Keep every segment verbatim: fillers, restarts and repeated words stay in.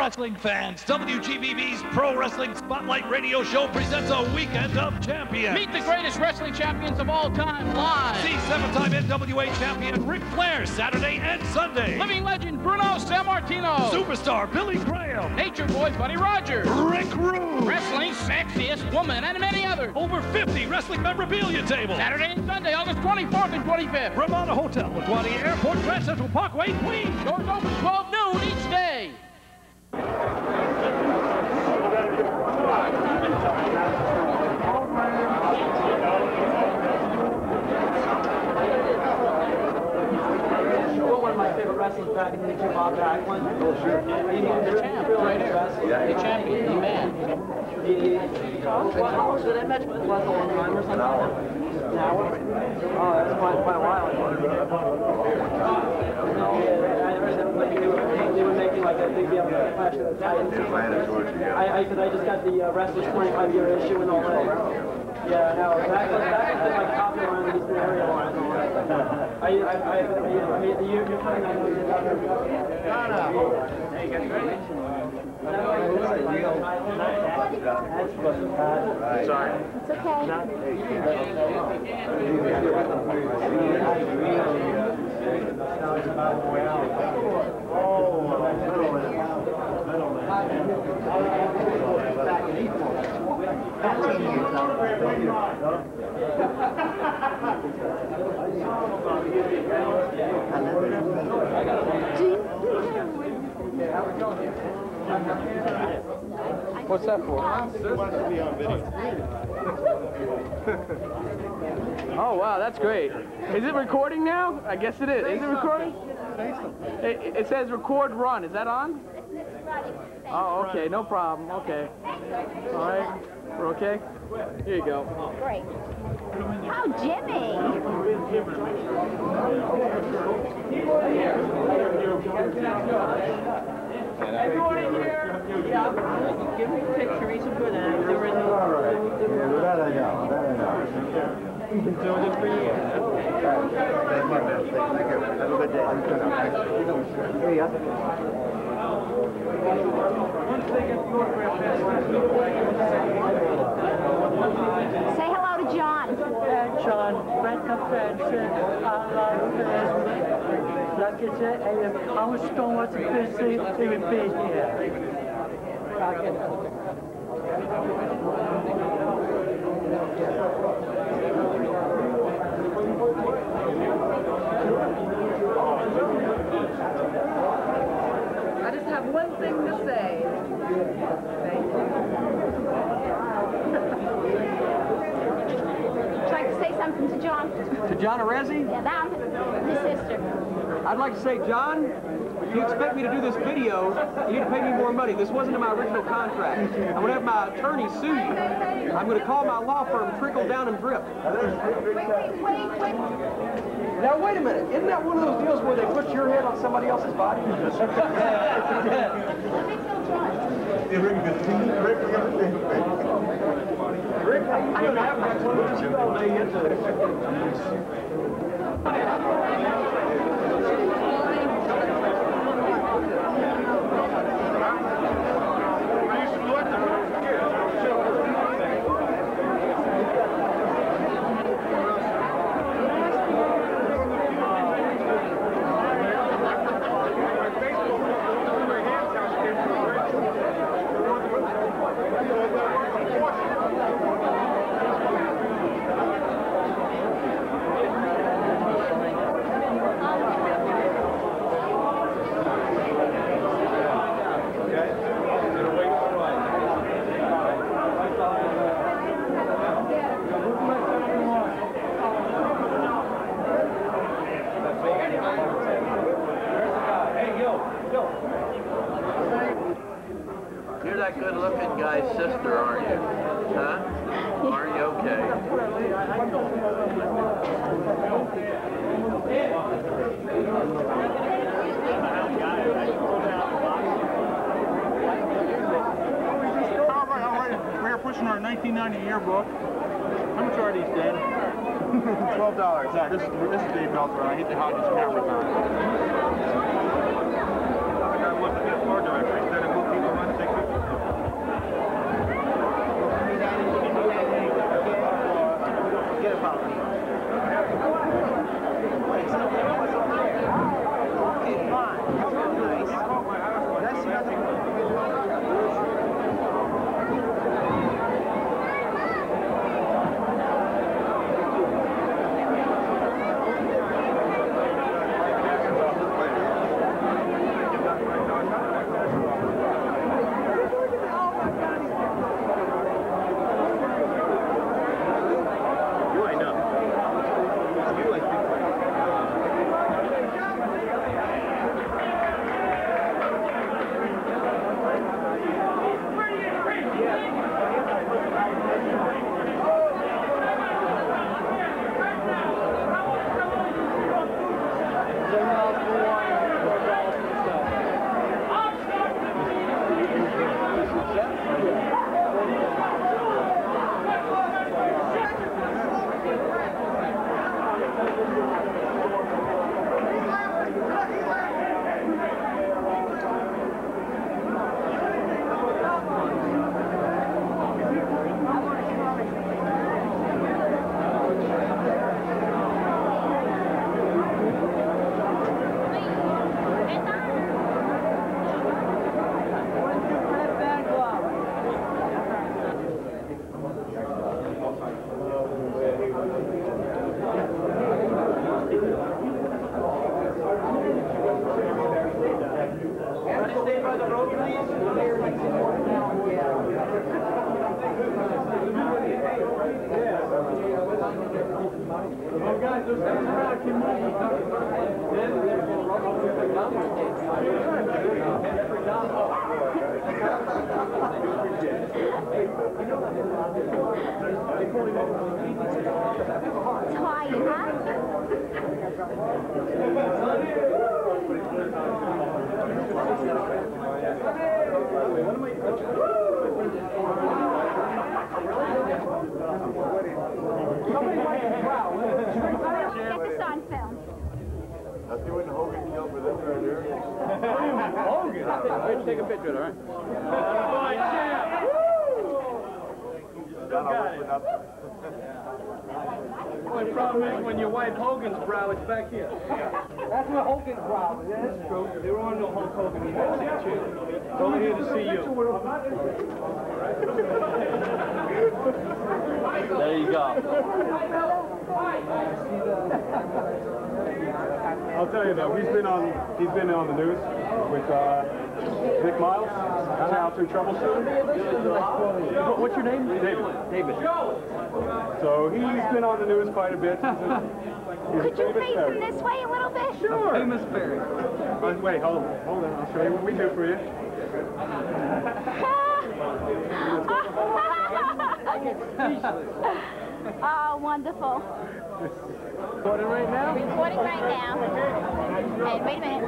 wrestling fans, W G B V's Pro Wrestling Spotlight Radio Show presents a Weekend of Champions. Meet the greatest wrestling champions of all time live. See seven-time N W A champion Ric Flair Saturday and Sunday. Living legend Bruno Sammartino. Superstar Billy Graham. Nature Boy Buddy Rogers. Rick Rude. Wrestling's sexiest woman and many others. Over fifty wrestling memorabilia tables. Saturday and Sunday, August twenty-fourth and twenty-fifth. Ramada Hotel, LaGuardia Airport, Grand Central Parkway, Queens. Doors open twelve noon each day. One of my favorite wrestlers back in the day, Bob Backlund. Oh, sure. He was the champ right here. The champion, the man. How long did I match with? Was a long time or something? An hour. An hour? Oh, that's quite, quite a while. They were making like a big deal about the Clash of the Titans. I, I, I just got the uh, Wrestler's twenty-five year issue and all that. Yeah, no, that was like popular around the Eastern area. I, I, I, I, you're coming on the That's Sorry. It's okay. Oh, what's that for? Oh, wow, that's great. Is it recording now? I guess it is. Is it recording? It, it says record run. Is that on? Oh, okay. No problem. Okay. All right. We're okay? Here you go. Great. Oh, Jimmy. Everyone in here? Yeah. Give me a picture. Each of them. All right. That I know. That I know. I've been doing it for years. Thank you. Have a good day. Here you go. Say hello to John. Hey, John. Make a friendship. I love this. Like I said, if I was still watching this, he would be here. I just have one thing to say. Thank you. Would you like to say something to John? To John Arezzi? Yeah, that one. His sister. I'd like to say, John, you expect me to do this video, you need to pay me more money. This wasn't in my original contract. I'm going to have my attorney sue you. I'm going to call my law firm Trickle Down and Drip. Wait, wait, wait, wait. Now, wait a minute. Isn't that one of those deals where they put your head on somebody else's body? I don't have that one. Director, He's been on the news with uh, Nick Miles. I'm now through trouble soon. What's your name? David. David. So he's been on the news quite a bit. Could you face him this way a little bit? Sure. A famous fairy. Uh, wait, hold on. Hold on. I'll show you what we do for you. Oh, wonderful. Reporting right now? Reporting right now. Hey, wait a minute.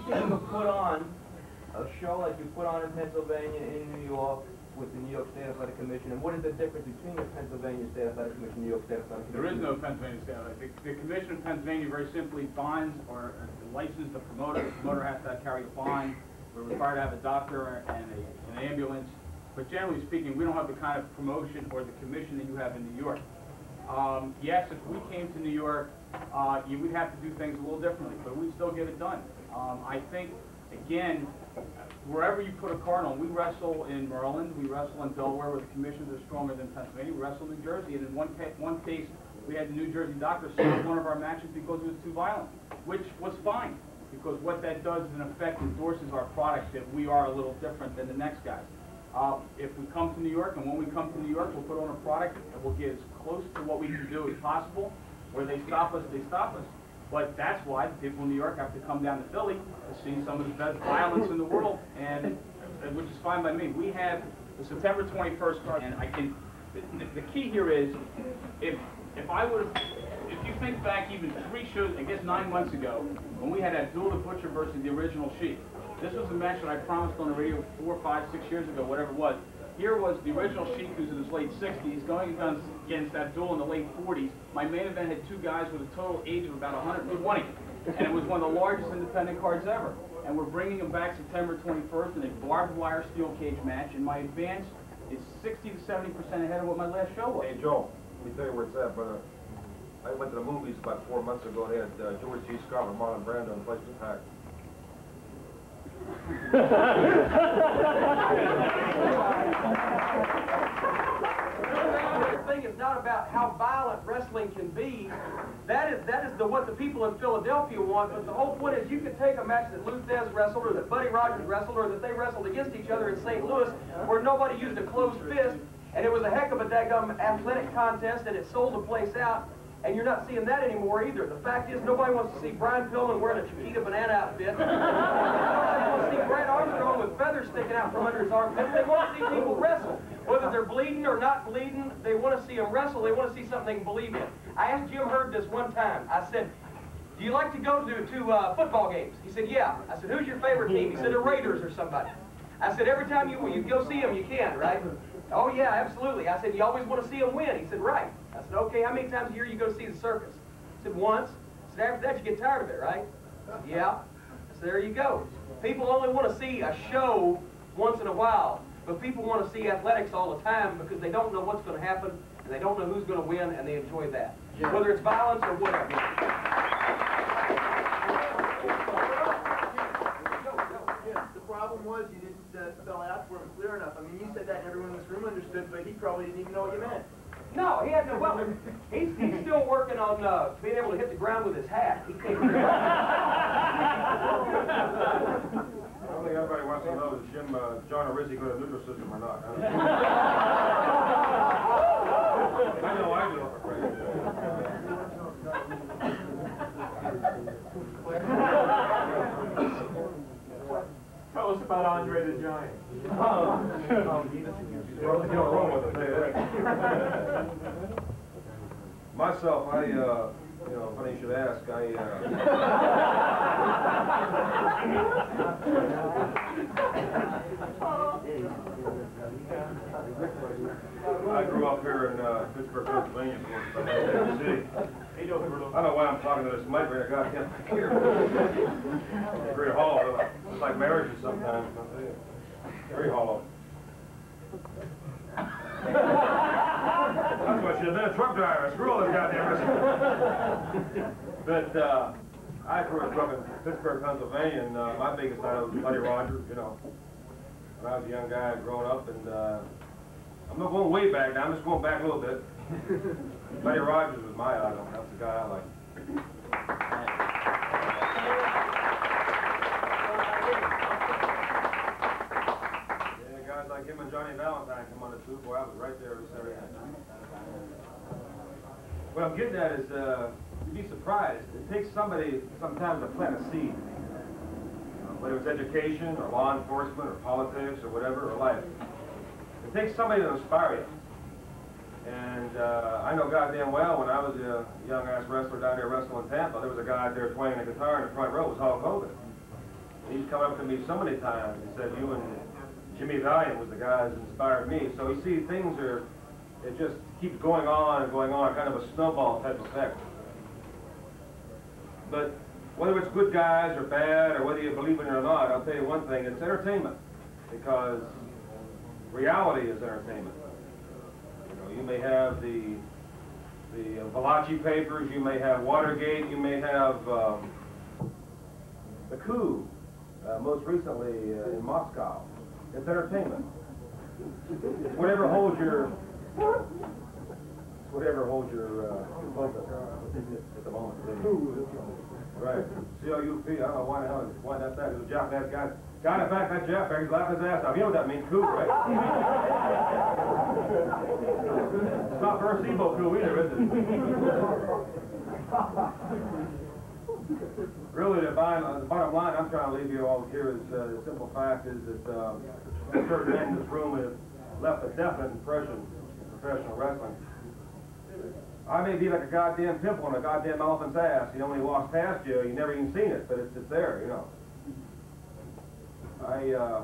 You think we'll put on a show like you put on in Pennsylvania, in New York, with the New York State Athletic Commission, and what is the difference between the Pennsylvania State Athletic Commission and New York State Athletic Commission? There is no Pennsylvania State Athletic Commission. The, the Commission in Pennsylvania very simply binds or licenses the promoter. The promoter has to carry a fine. We're required to have a doctor and a, an ambulance. But generally speaking, we don't have the kind of promotion or the commission that you have in New York. Um, yes, if we came to New York, uh, you would have to do things a little differently, but we'd still get it done. Um, I think, again, wherever you put a cardinal, we wrestle in Maryland, we wrestle in Delaware, where the commissions are stronger than Pennsylvania, we wrestle in New Jersey, and in one, ca one case, we had the New Jersey doctor stop one of our matches because it was too violent, which was fine, because what that does is, in effect, endorses our product, that we are a little different than the next guy. Uh, if we come to New York, and when we come to New York, we'll put on a product that will get as close to what we can do as possible. Where they stop us, they stop us. But that's why people in New York have to come down to Philly to see some of the best violence in the world, and which is fine by me. We have the September twenty-first card, and I can. The, the key here is, if if I would, if you think back even three shows, I guess nine months ago, when we had Abdul the Butcher versus the original Sheik. This was a match that I promised on the radio four, five, six years ago, whatever it was. Here was the original Sheik, who's in his late sixties, going against Abdul in the late forties. My main event had two guys with a total age of about one hundred twenty, and it was one of the largest independent cards ever. And we're bringing them back September twenty-first in a barbed wire steel cage match, and my advance is sixty to seventy percent ahead of what my last show was. Hey, Joel, let me tell you what's up, brother. I went to the movies about four months ago. They had uh, George G. Scott and Marlon Brando in Place to Pack. The thing is not about how violent wrestling can be. That is that is the what the people in Philadelphia want. But the whole point is you can take a match that Lou Thesz wrestled, or that Buddy Rogers wrestled, or that they wrestled against each other in Saint Louis, where nobody used a closed fist, and it was a heck of a daggum athletic contest, and it sold the place out. And you're not seeing that anymore either. The fact is, nobody wants to see Brian Pillman wearing a Chiquita banana outfit. Nobody wants to see Brad Armstrong with feathers sticking out from under his armpits. They want to see people wrestle. Whether they're bleeding or not bleeding, they want to see them wrestle. They want to see something they can believe in. I asked Jim Hurd this one time. I said, do you like to go to, to uh, football games? He said, yeah. I said, who's your favorite team? He said, the Raiders or somebody. I said, every time you, you go see them, you can, right? Oh, yeah, absolutely. I said, you always want to see them win. He said, right. I said, okay, how many times a year you go see the circus? I said, once. I said, after that, you get tired of it, right? Yeah. I said, there you go. People only want to see a show once in a while. But people want to see athletics all the time because they don't know what's going to happen, and they don't know who's going to win, and they enjoy that. Yeah. Whether it's violence or whatever. The problem was you didn't uh, spell out for him clear enough. I mean, you said that and everyone in this room understood, but he probably didn't even know what you meant. No, he had no, well, he's, he's still working on uh, being able to hit the ground with his hat. He can't do that. I don't think everybody wants to know if Jim, uh, John Arezzi got a neuroticism or not. I, don't know. I know I do. Tell us about Andre the Giant. Oh, there's no wrong with it. Myself, I, uh, you know, funny you should ask, I, uh, I grew up here in uh, Pittsburgh, Pennsylvania, of course, but I don't know why I'm talking to this mic right now, goddamn, I care. Very hollow, it's like marriages sometimes, very hollow. That's what you've been a truck driver. Screw all this goddamn. But uh, I grew up in Pittsburgh, Pennsylvania, and uh, my biggest idol was Buddy Rogers. You know, when I was a young guy growing up, and uh, I'm not going way back now. I'm just going back a little bit. Buddy Rogers was my idol. That's the guy I liked. Like him and Johnny Valentine come on the tube. Boy, I was right there Saturday night. What I'm getting at is, uh, you'd be surprised. It takes somebody sometimes to plant a seed, you know, whether it's education or law enforcement or politics or whatever or life. It takes somebody to inspire you. And uh, I know goddamn well when I was a young ass wrestler down there wrestling in Tampa, there was a guy out there playing a the guitar in the front row. It was Hulk Hogan. He's come up to me so many times and said, "You and Jimmy Valiant was the guy that inspired me." So you see, things are, it just keeps going on and going on, kind of a snowball type effect. But whether it's good guys or bad, or whether you believe in it or not, I'll tell you one thing, it's entertainment. Because reality is entertainment. You know, you may have the, the Valachi Papers, you may have Watergate, you may have um, the coup, uh, most recently uh, in Moscow. It's entertainment. Whatever holds your, whatever holds your uh, focus at the moment. Right. C O U P, I don't know why the hell, why that's that. It was Jack, that guy. Got it back, that Jack, he's laughing his ass off. You know what that means, coup, right? It's not Versibo coup either, is it? Really, the bottom, the bottom line I'm trying to leave you all here is uh, the simple fact is that um, a certain man in this room has left a definite impression in professional wrestling. I may be like a goddamn pimple on a goddamn elephant's ass. You know, when he walks past you, you never even seen it, but it's, it's there, you know. I, uh,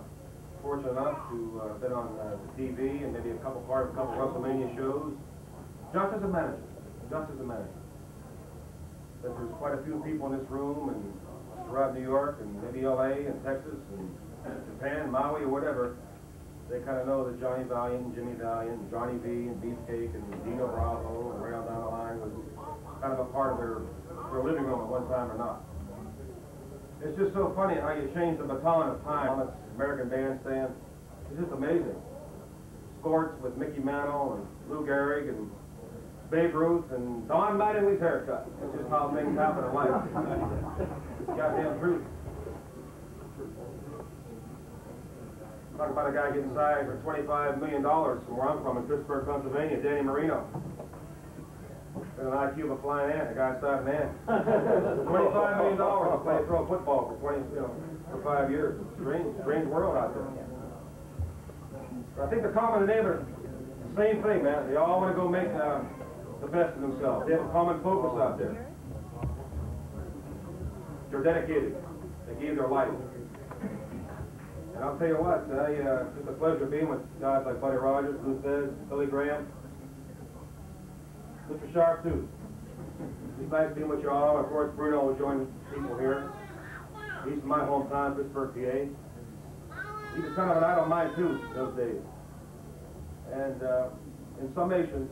fortunate enough to have uh, been on uh, the T V and maybe a couple part of a couple WrestleMania shows. Just as a manager, just as a manager. That there's quite a few people in this room and throughout New York and maybe L A and Texas and Japan, Maui or whatever, they kind of know that Johnny Valiant and Jimmy Valiant and Johnny B and Beefcake and Dino Bravo and Rail Down the Line was kind of a part of their, their living room at one time or not. It's just so funny how you change the baton of time on this American Bandstand. It's just amazing. Sports with Mickey Mantle and Lou Gehrig and Babe Ruth and Don Mattingly's haircut. That's just how things happen in life. Goddamn truth. Talk about a guy getting signed for twenty-five million dollars from where I'm from in Pittsburgh, Pennsylvania, Danny Marino. With an I Q of a flying ant, a guy signed an ant. twenty-five million dollars to play pro football for twenty, you know, for five years. Strange, strange world out there. But I think the common neighbor, same thing, man. They all want to go make uh, the best of themselves. They have a common focus out there. They're dedicated. They gave their life. And I'll tell you what, I, uh, it's a pleasure being with guys like Buddy Rogers, Lou Thesz, Billy Graham, Mister Sharp too. It's nice being with you all. Of course, Bruno will join people here. He's from my hometown, Pittsburgh, P A. He was kind of an idol of mine, too, those days. And uh, in summation,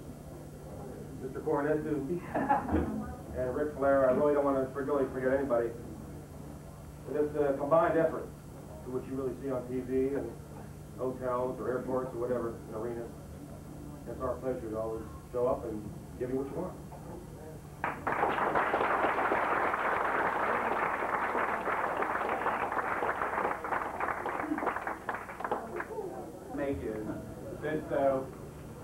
Mister Cornette, too, and Ric Flair, I really don't want to really forget anybody. But it's a combined effort to what you really see on T V and hotels or airports or whatever, and arenas. It's our pleasure to always show up and give you what you want. Make it that uh,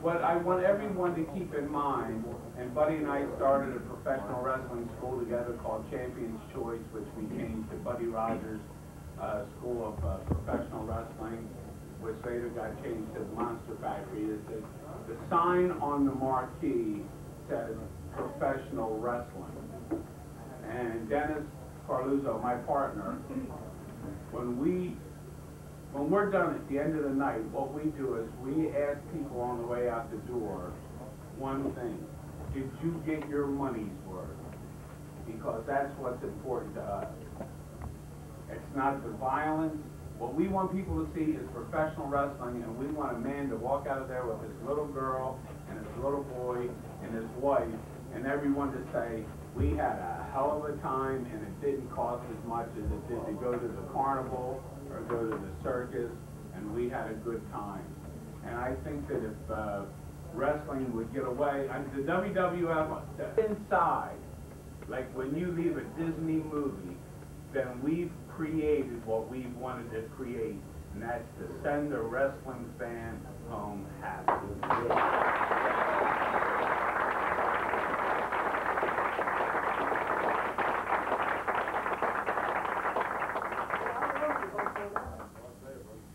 what I want everyone to keep in mind, and Buddy and I started a professional wrestling school together called Champion's Choice, which we changed to Buddy Rogers uh, School of uh, Professional Wrestling, which later got changed to the Monster Factory. Is that the sign on the marquee says professional wrestling. And Dennis Carluzzo, my partner, when we when we're done at the end of the night, what we do is we ask people on the way out the door one thing: did you get your money's worth? Because that's what's important to us. It's not the violence. What we want people to see is professional wrestling, and we want a man to walk out of there with his little girl and his little boy and his wife and everyone to say, we had a hell of a time and it didn't cost as much as it did to go to the carnival or go to the circus, and we had a good time. And I think that if uh, wrestling would get away, I mean, the W W F, the inside, like when you leave a Disney movie, then we've created what we've wanted to create, and that's to send a wrestling fan home happy. I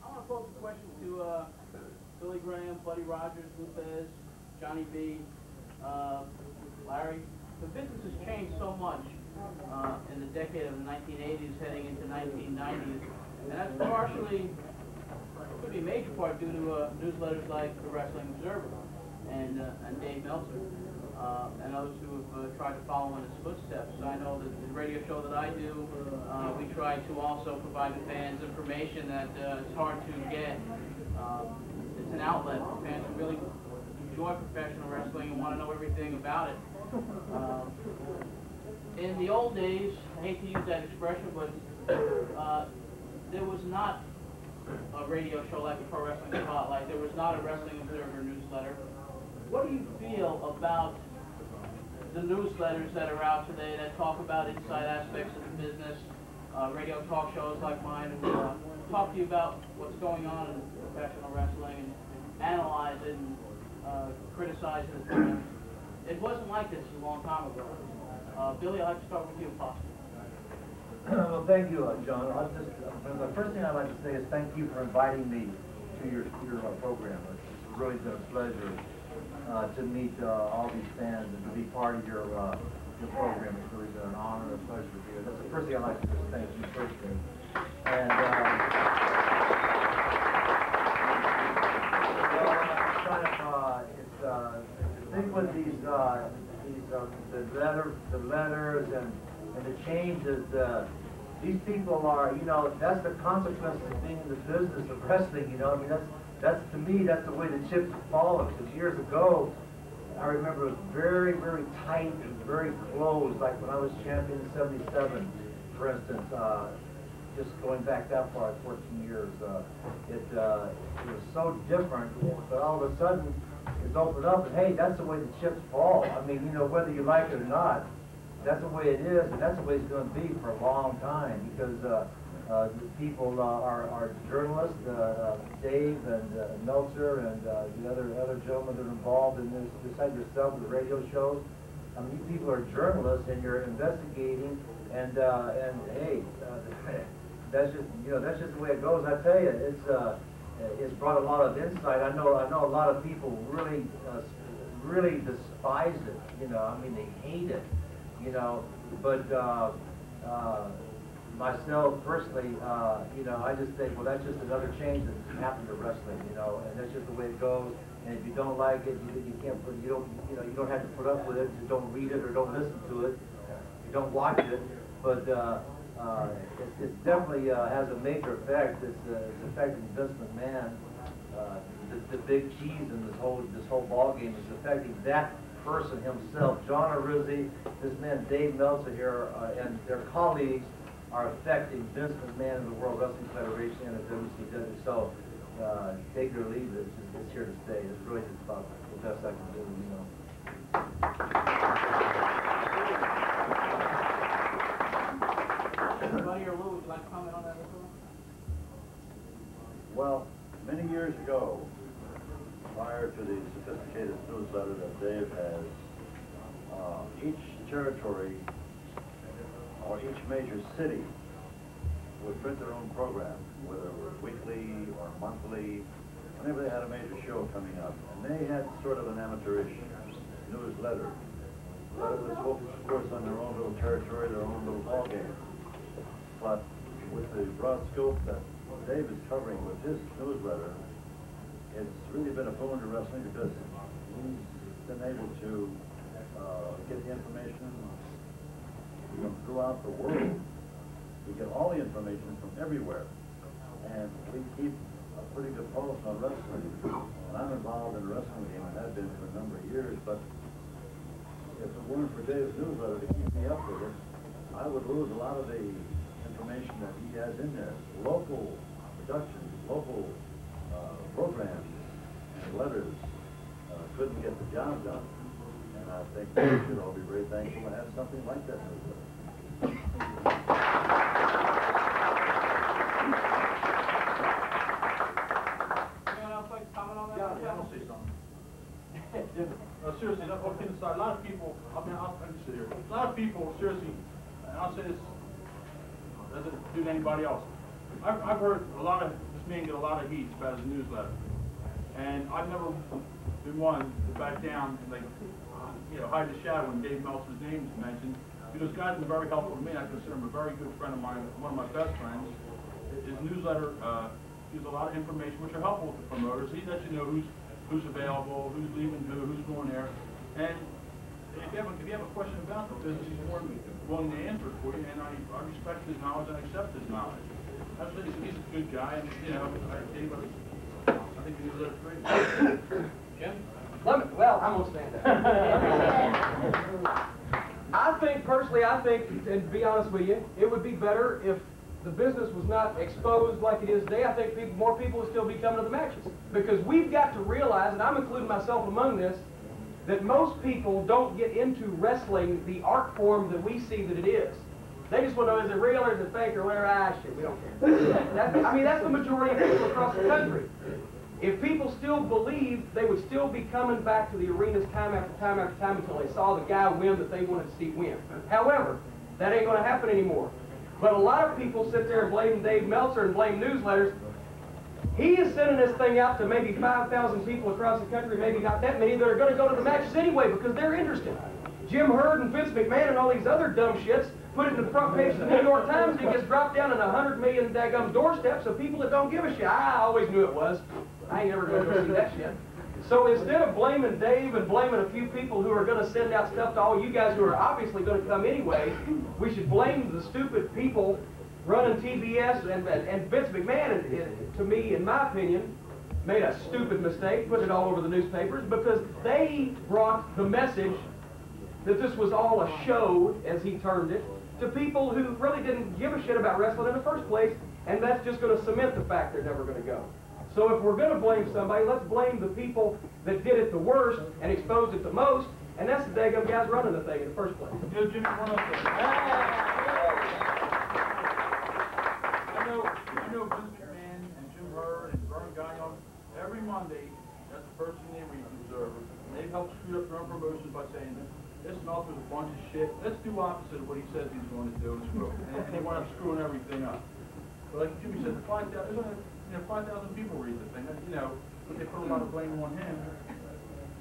want to pose a question to uh, Billy Graham, Buddy Rogers, Lou Thesz, Johnny B, uh, Larry. The business has changed so much Uh, in the decade of the nineteen eighties heading into nineteen nineties, and that's partially, could be a major part, due to uh, newsletters like the Wrestling Observer and, uh, and Dave Meltzer uh, and others who have uh, tried to follow in his footsteps. I know that the radio show that I do, uh, we try to also provide the fans information that uh, it's hard to get. Uh, it's an outlet for fans who really enjoy professional wrestling and want to know everything about it. Uh, In the old days, I hate to use that expression, but uh, there was not a radio show like a Pro Wrestling Spotlight. There was not a Wrestling Observer newsletter. What do you feel about the newsletters that are out today that talk about inside aspects of the business, uh, radio talk shows like mine, who uh, talk to you about what's going on in professional wrestling and, and analyze it and uh, criticize it? It wasn't like this a long time ago. Uh, Billy, I'd like to start with you, possibly. Well, thank you, uh, John. I'll just, uh, the first thing I'd like to say is thank you for inviting me to your, your uh, program. It's really been a pleasure uh, to meet uh, all these fans and to be part of your, uh, your program. It's really been an honor and a pleasure to be here. That's the first thing I'd like to just thank you first thing. And uh, well, I'm kind of, uh, it's, uh, I think with these, uh, The, the letter, the letters, and and the changes. Uh, these people are, you know, that's the consequence of being in the business of wrestling. You know, I mean, that's that's to me, that's the way the chips have fallen. Because years ago, I remember it was very, very tight and very close. Like when I was champion in seventy-seven, for instance. Uh, just going back that far, fourteen years. Uh, it uh, it was so different, but all of a sudden. It's opened up, and hey, that's the way the chips fall. I mean, you know, whether you like it or not, that's the way it is, and that's the way it's going to be for a long time, because uh, uh, the people uh, are, are journalists, uh, uh, Dave and uh, Meltzer and uh, the other other gentlemen that are involved in this, beside yourself, the radio shows. I mean, you people are journalists, and you're investigating, and uh, and hey, uh, that's just you know that's just the way it goes. I tell you, it's. Uh, It's brought a lot of insight. I know. I know a lot of people really, uh, really despise it. You know, I mean, they hate it. You know, but uh, uh, myself personally, uh, you know, I just think, well, that's just another change that's happened to wrestling. You know, and that's just the way it goes. And if you don't like it, you, you can't. Put, you don't. You know, you don't have to put up with it. You don't read it or don't listen to it. You don't watch it. But uh, Uh, it, it definitely uh, has a major effect. It's, uh, it's affecting Vince McMahon. Uh, the, the big cheese in this whole this whole ball game is affecting that person himself. John Arezzi, this man Dave Meltzer here, uh, and their colleagues are affecting Vince McMahon and the World Wrestling Federation and the W C W. So uh, take their leave. It's, just, it's here to stay. It's really just about the best I can do, you know. Buddy or Lou, would you like to comment on that as well? Well, many years ago, prior to the sophisticated newsletter that Dave has, uh, each territory or each major city would print their own program, whether it were weekly or monthly, whenever they had a major show coming up. And they had sort of an amateurish newsletter, but it was focused, of course, on their own little territory, their own little ballgame. But with the broad scope that Dave is covering with his newsletter, it's really been a boon to wrestling because he's been able to uh, get the information from throughout the world. We get all the information from everywhere, and we keep a pretty good pulse on wrestling. And I'm involved in wrestling game and have been for a number of years, but if it weren't for Dave's newsletter to keep me up with it, I would lose a lot of the information that he has in there. Local productions, local uh, programs and letters uh, couldn't get the job done. And I think we should all be very thankful to have something like that newsletter. No, seriously, that, okay, so a lot of people, I mean, I'll sit here. A lot of people, seriously, and I'll say this, doesn't do to anybody else. I've, I've heard a lot of, this man get a lot of heat about his newsletter. And I've never been one to back down and, like, you know, hide the shadow when Dave Meltzer's name is mentioned. Because those guys are very helpful to me. I consider him a very good friend of mine, one of my best friends. His newsletter uh, gives a lot of information which are helpful to promoters. He lets you know who's who's available, who's leaving who, who's going there. And if you have a, if you have a question about the business, he's more than willing to answer it for you, and I, I respect his knowledge and I accept his knowledge. Absolutely, he's a good guy, and you know, I, I think he was great. Jim? Let me, well, I'm going to stand up. I think, personally, I think, and to be honest with you, it would be better if the business was not exposed like it is today. I think people, more people would still be coming to the matches. Because we've got to realize, and I'm including myself among this, that most people don't get into wrestling the art form that we see that it is. They just want to know, is it real or is it fake or whatever? Ah, shit, we don't care. That's, I mean, that's the majority of people across the country. If people still believed, they would still be coming back to the arenas time after time after time until they saw the guy win that they wanted to see win. However, that ain't going to happen anymore. But a lot of people sit there and blame Dave Meltzer and blame newsletters. He is sending this thing out to maybe five thousand people across the country, maybe not that many, that are going to go to the matches anyway because they're interested. Jim Herd and Vince McMahon and all these other dumb shits put it in the front page of the New York Times and it gets dropped down in a hundred million daggum doorsteps of people that don't give a shit. I always knew it was. I ain't never going to go see that shit. So instead of blaming Dave and blaming a few people who are going to send out stuff to all you guys who are obviously going to come anyway, we should blame the stupid people running T B S, and, and Vince McMahon, it, it, to me, in my opinion, made a stupid mistake, put it all over the newspapers, because they brought the message that this was all a show, as he termed it, to people who really didn't give a shit about wrestling in the first place, and that's just going to cement the fact they're never going to go. So if we're going to blame somebody, let's blame the people that did it the worst and exposed it the most, and that's the daggum guys running the thing in the first place. Give Jimmy one up there. I know, I know Vince McMahon and Jim Herd and Vern Gagnon, every Monday, that's the first thing they read from Observer. And they've helped screw up their own promotions by saying, this Meltzer's a bunch of shit. Let's do opposite of what he says he's going to do. And they wind up screwing everything up. But like Jimmy said, find out, isn't it? You know, five thousand people read the thing. You know, but they put a lot of blame on him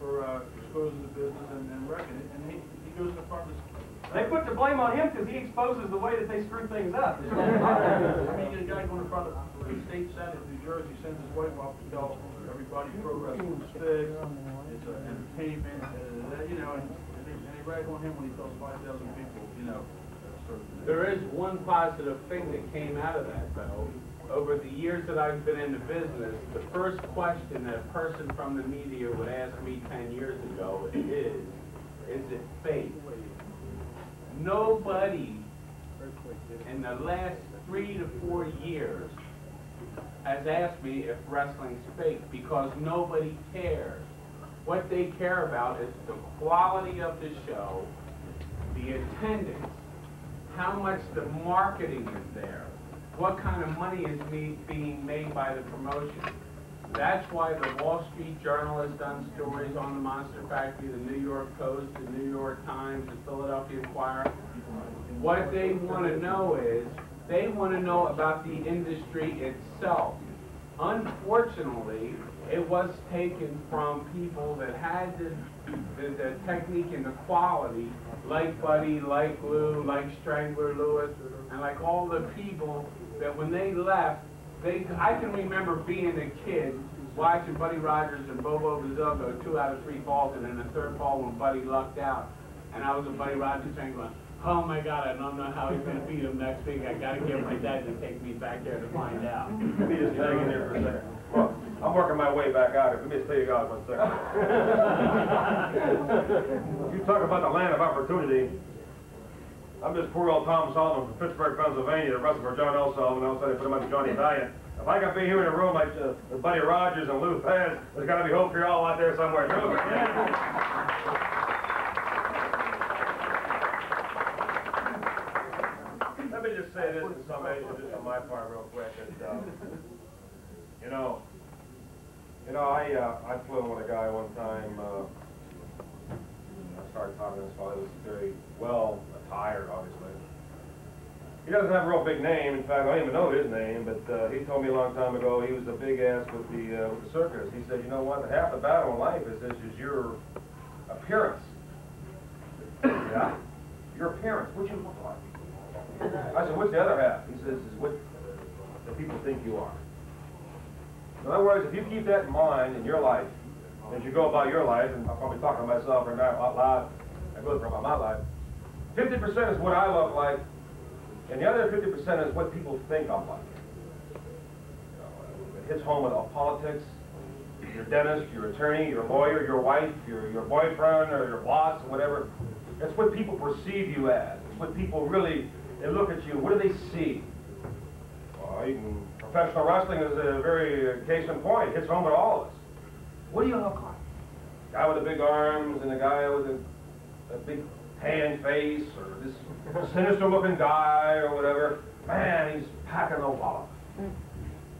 for uh, exposing the business and, and wrecking it. And he, he goes to the front of the... They put the blame on him because he exposes the way that they screw things up. I mean, you get a guy going in front of the state senate in New Jersey, sends his wife off to tell everybody pro wrestling is fixed, it's uh, entertainment, uh, you know, and, and, they, and they rag on him when he tells five thousand people, you know. There is one positive thing that came out of that, though. Over the years that I've been in the business, the first question that a person from the media would ask me ten years ago is, is it fake? Nobody in the last three to four years has asked me if wrestling's fake, because nobody cares. What they care about is the quality of the show, the attendance, how much the marketing is there, what kind of money is being made by the promotion. That's why the Wall Street Journal has done stories on the Monster Factory, the New York Post, the New York Times, the Philadelphia Inquirer. What they want to know is, they want to know about the industry itself. Unfortunately, it was taken from people that had the, the, the technique and the quality, like Buddy, like Lou, like Strangler Lewis, and like all the people that when they left, they, I can remember being a kid watching Buddy Rogers and Bobo Bozell go two out of three balls, and then the third ball when Buddy lucked out, and I was a Buddy Rogers fan going, oh my God, I don't know how he's going to beat him next week. I got to get my dad to take me back there to find out. Let me just hang in there for a second. Well, I'm working my way back out here. Let me just tell you guys one second. You talk about the land of opportunity. I'm just poor old Tom Sullivan from Pittsburgh, Pennsylvania, the wrestler for John L. Sullivan. I was trying to put him up to Johnny Valiant. If I can be here in a room like uh, Buddy Rogers and Lou Thesz, there's got to be hope for y'all out there somewhere. Let me just say this in summation, just on my part, real quick. And, uh, you know, you know, I uh, I flew in with a guy one time. Uh, I started talking to his father. He was very well attired, obviously. He doesn't have a real big name. In fact, I don't even know his name. But uh, he told me a long time ago he was a big ass with the uh, with the circus. He said, you know what? Half the battle in life is this: is your appearance. Yeah, your appearance. What you look like. I said, what's the other half? He says, is what the people think you are. In other words, if you keep that in mind in your life, as you go about your life, and I'm probably talking to myself right now out loud, I go from my life, fifty percent is what I look like, and the other fifty percent is what people think I'm like. You know, it hits home with all politics, your dentist, your attorney, your lawyer, your wife, your, your boyfriend, or your boss, or whatever. That's what people perceive you as. It's what people really... They look at you, what do they see? Well, you can, professional wrestling is a very uh, case in point. It hits home with all of us. What do you look like? The guy with the big arms and the guy with a, a big tan face, or this sinister looking guy or whatever. Man, he's packing a wallop.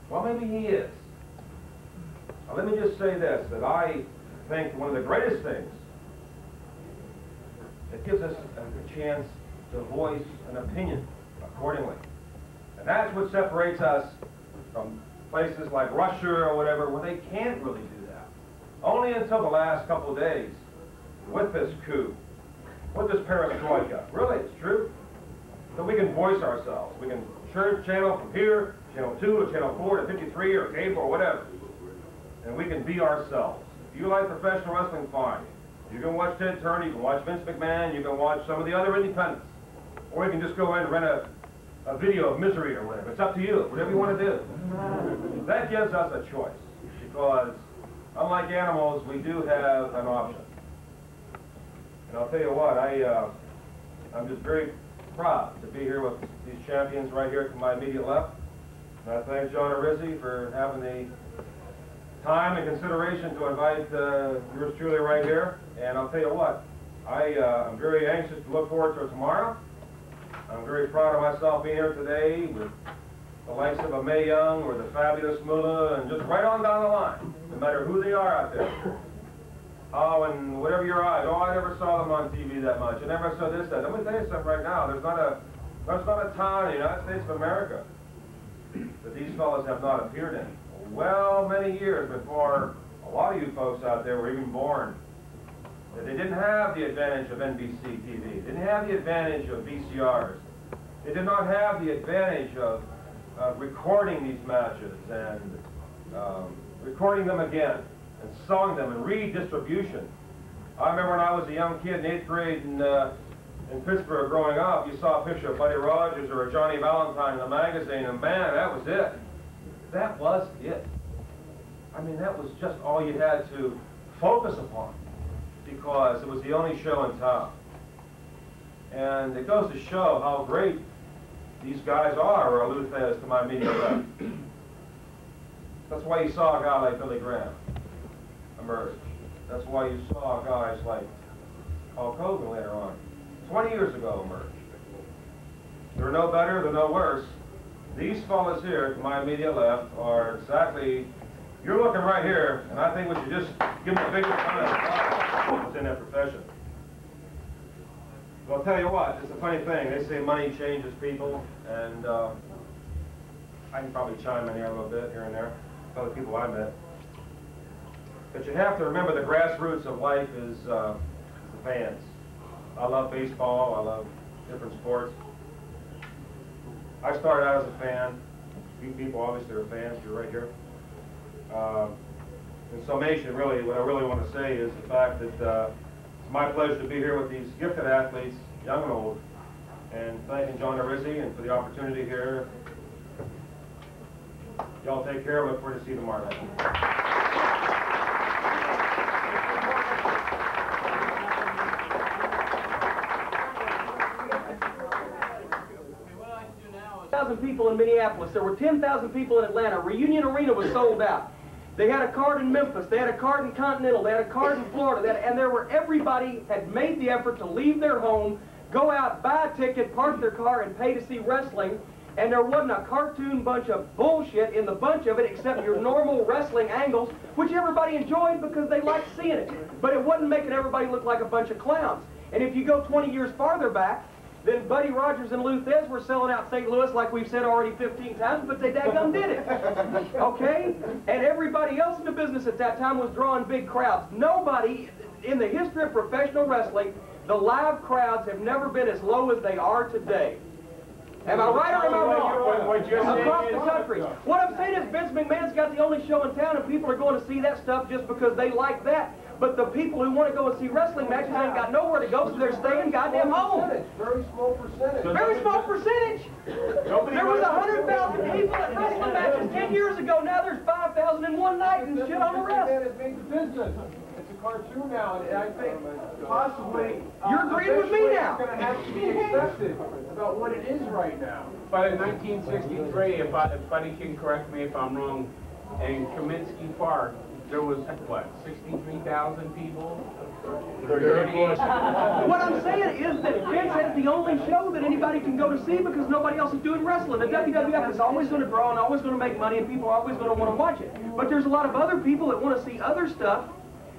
Well, maybe he is. Now, let me just say this, that I think one of the greatest things that gives us a, a chance to voice an opinion accordingly. And that's what separates us from places like Russia or whatever, where they can't really do that. Only until the last couple of days, with this coup, with this perestroika, really, it's true, that we can voice ourselves. We can change channel from here, channel two, to channel four, to fifty-three, or cable, or whatever. And we can be ourselves. If you like professional wrestling, fine. You can watch Ted Turner, you can watch Vince McMahon, you can watch some of the other independents. Or you can just go in and rent a, a video of misery or whatever. It's up to you, whatever you want to do. That gives us a choice, because unlike animals, we do have an option. And I'll tell you what, I, uh, I'm just very proud to be here with these champions right here to my immediate left. And I thank John Arezzi for having the time and consideration to invite uh, yours truly right here. And I'll tell you what, I, uh, I'm very anxious to look forward to tomorrow. I'm very proud of myself being here today with the likes of a Mae Young or the Fabulous Moolah, and just right on down the line, no matter who they are out there. Oh, and whatever your eyes. Oh, I never saw them on T V that much. I never saw this, that. Let me tell you something right now. There's not a, there's not a town in the United States of America that these fellas have not appeared in. Well, many years before a lot of you folks out there were even born. They didn't have the advantage of N B C T V. They didn't have the advantage of V C Rs. They did not have the advantage of uh, recording these matches and um, recording them again and selling them and redistribution. I remember when I was a young kid in eighth grade, and uh, in Pittsburgh growing up, you saw a picture of Buddy Rogers or a Johnny Valentine in the magazine, and man, that was it. That was it. I mean, that was just all you had to focus upon because it was the only show in town. And it goes to show how great these guys are, or Lou Thesz to my media left. That's why you saw a guy like Billy Graham emerge. That's why you saw guys like Hulk Hogan later on, twenty years ago, emerge. They're no better, they're no worse. These fellas here to my immediate left are exactly, you're looking right here, and I think we should just give them a big round of applause within their profession. Well, I'll tell you what, it's a funny thing. They say money changes people, and uh, I can probably chime in here a little bit, here and there, with other people I met. But you have to remember the grassroots of life is uh, the fans. I love baseball, I love different sports. I started out as a fan. You people obviously are fans, you're right here. Uh, in summation, really, what I really want to say is the fact that uh, it's my pleasure to be here with these gifted athletes, young and old, and thanking John Arezzi and for the opportunity here. Y'all take care, I look forward to see you tomorrow night. People in Minneapolis. There were ten thousand people in Atlanta. Reunion Arena was sold out. They had a card in Memphis. They had a card in Continental. They had a card in Florida. They had, and there were everybody had made the effort to leave their home, go out, buy a ticket, park their car, and pay to see wrestling. And there wasn't a cartoon bunch of bullshit in the bunch of it except your normal wrestling angles, which everybody enjoyed because they liked seeing it. But it wasn't making everybody look like a bunch of clowns. And if you go twenty years farther back, then Buddy Rogers and Lou Thesz were selling out Saint Louis like we've said already fifteen times, but they daggum did it, okay? And everybody else in the business at that time was drawing big crowds. Nobody, in the history of professional wrestling, the live crowds have never been as low as they are today. Am I right or am I wrong? Across the country. What I'm saying is Vince McMahon's got the only show in town and people are going to see that stuff just because they like that. But the people who want to go and see wrestling matches ain't got nowhere to go, so they're staying goddamn home. Very small percentage. Very small percentage. There was one hundred thousand people at wrestling matches ten years ago. Now there's five thousand in one night and shit on the rest. It's a cartoon now, and I think possibly... You're agreeing with me now. It's going to have to be accepted about what it is right now. But in nineteen sixty-three, if, I, if Buddy can correct me if I'm wrong, in Comiskey Park, there was, what, sixty-three thousand people? What I'm saying is that Vince has the only show that anybody can go to see because nobody else is doing wrestling. The W W F is always going to draw and always going to make money and people are always going to want to watch it. But there's a lot of other people that want to see other stuff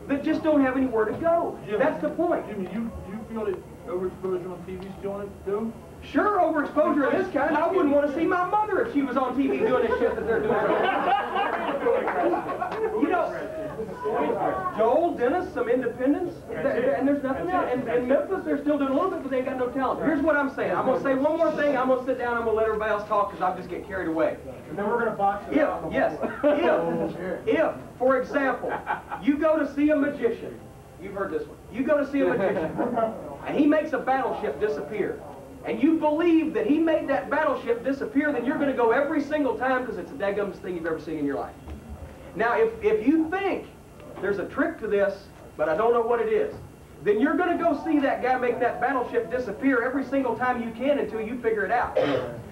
that just don't have anywhere to go. Jimmy, that's the point. Jimmy, you, you feel that overexposure on T V is doing it too? Sure, overexposure of this kind. I wouldn't want to see my mother if she was on T V doing this shit that they're doing right now. You know, Joel, Dennis, some independents, and there's nothing out. And in Memphis, they're still doing a little bit, but they ain't got no talent. Here's what I'm saying. I'm going to say one more thing. I'm going to sit down. I'm going to let everybody else talk because I'll just get carried away. And then we're going to box it out. Yes. If, if, for example, you go to see a magician. You've heard this one. You go to see a magician, and he makes a battleship disappear. And you believe that he made that battleship disappear, then you're going to go every single time because it's the dadgummest thing you've ever seen in your life. Now, if, if you think there's a trick to this, but I don't know what it is, then you're going to go see that guy make that battleship disappear every single time you can until you figure it out.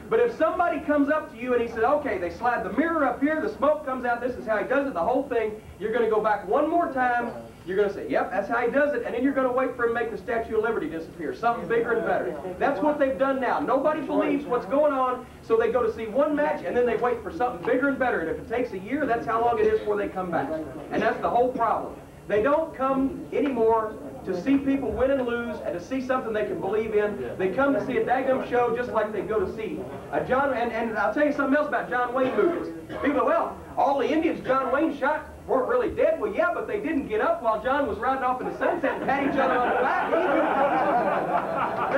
But if somebody comes up to you and he says, okay, they slide the mirror up here, the smoke comes out, this is how he does it, the whole thing, you're going to go back one more time. You're going to say, yep, that's how he does it, and then you're going to wait for him to make the Statue of Liberty disappear, something bigger and better. That's what they've done now. Nobody believes what's going on, so they go to see one match, and then they wait for something bigger and better, and if it takes a year, that's how long it is before they come back. And that's the whole problem. They don't come anymore to see people win and lose and to see something they can believe in. They come to see a daggum show just like they go to see a John, and, and I'll tell you something else about John Wayne movies. People go, well, all the Indians John Wayne shot weren't really dead. Well, yeah, but they didn't get up while John was riding off in the sunset and pat each other on the back.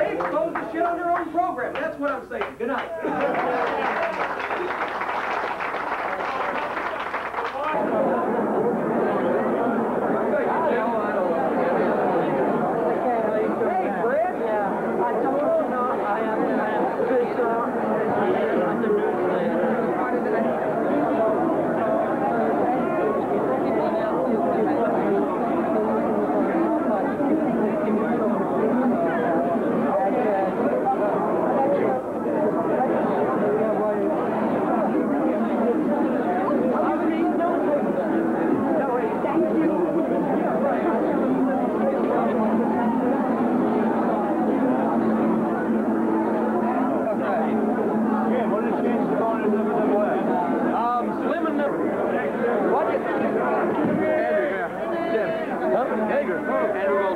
They exposed the shit on their own program. That's what I'm saying. Good night. Hey, Fred, I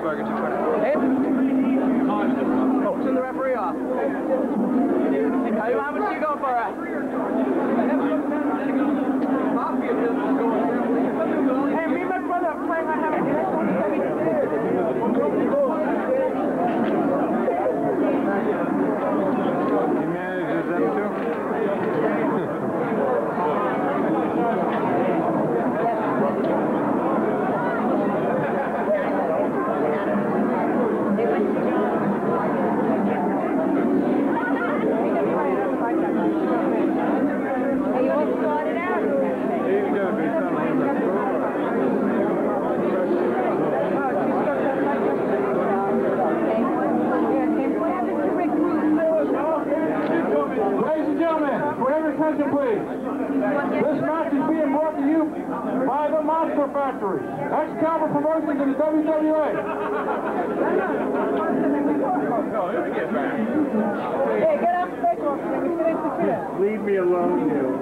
Pittsburgh at two twenty-four. Hey? Oh, it's in the referee office. How much you go for us? Hey, me and my brother are playing right now. He manages them too? You all started out. He's going to be What happened to Rick Rude? Ladies and gentlemen, for every attention, please. This match is being brought to you by the Monster Factory. Excalibur Promotions in the W W A. Hey, get up. Leave me alone, you.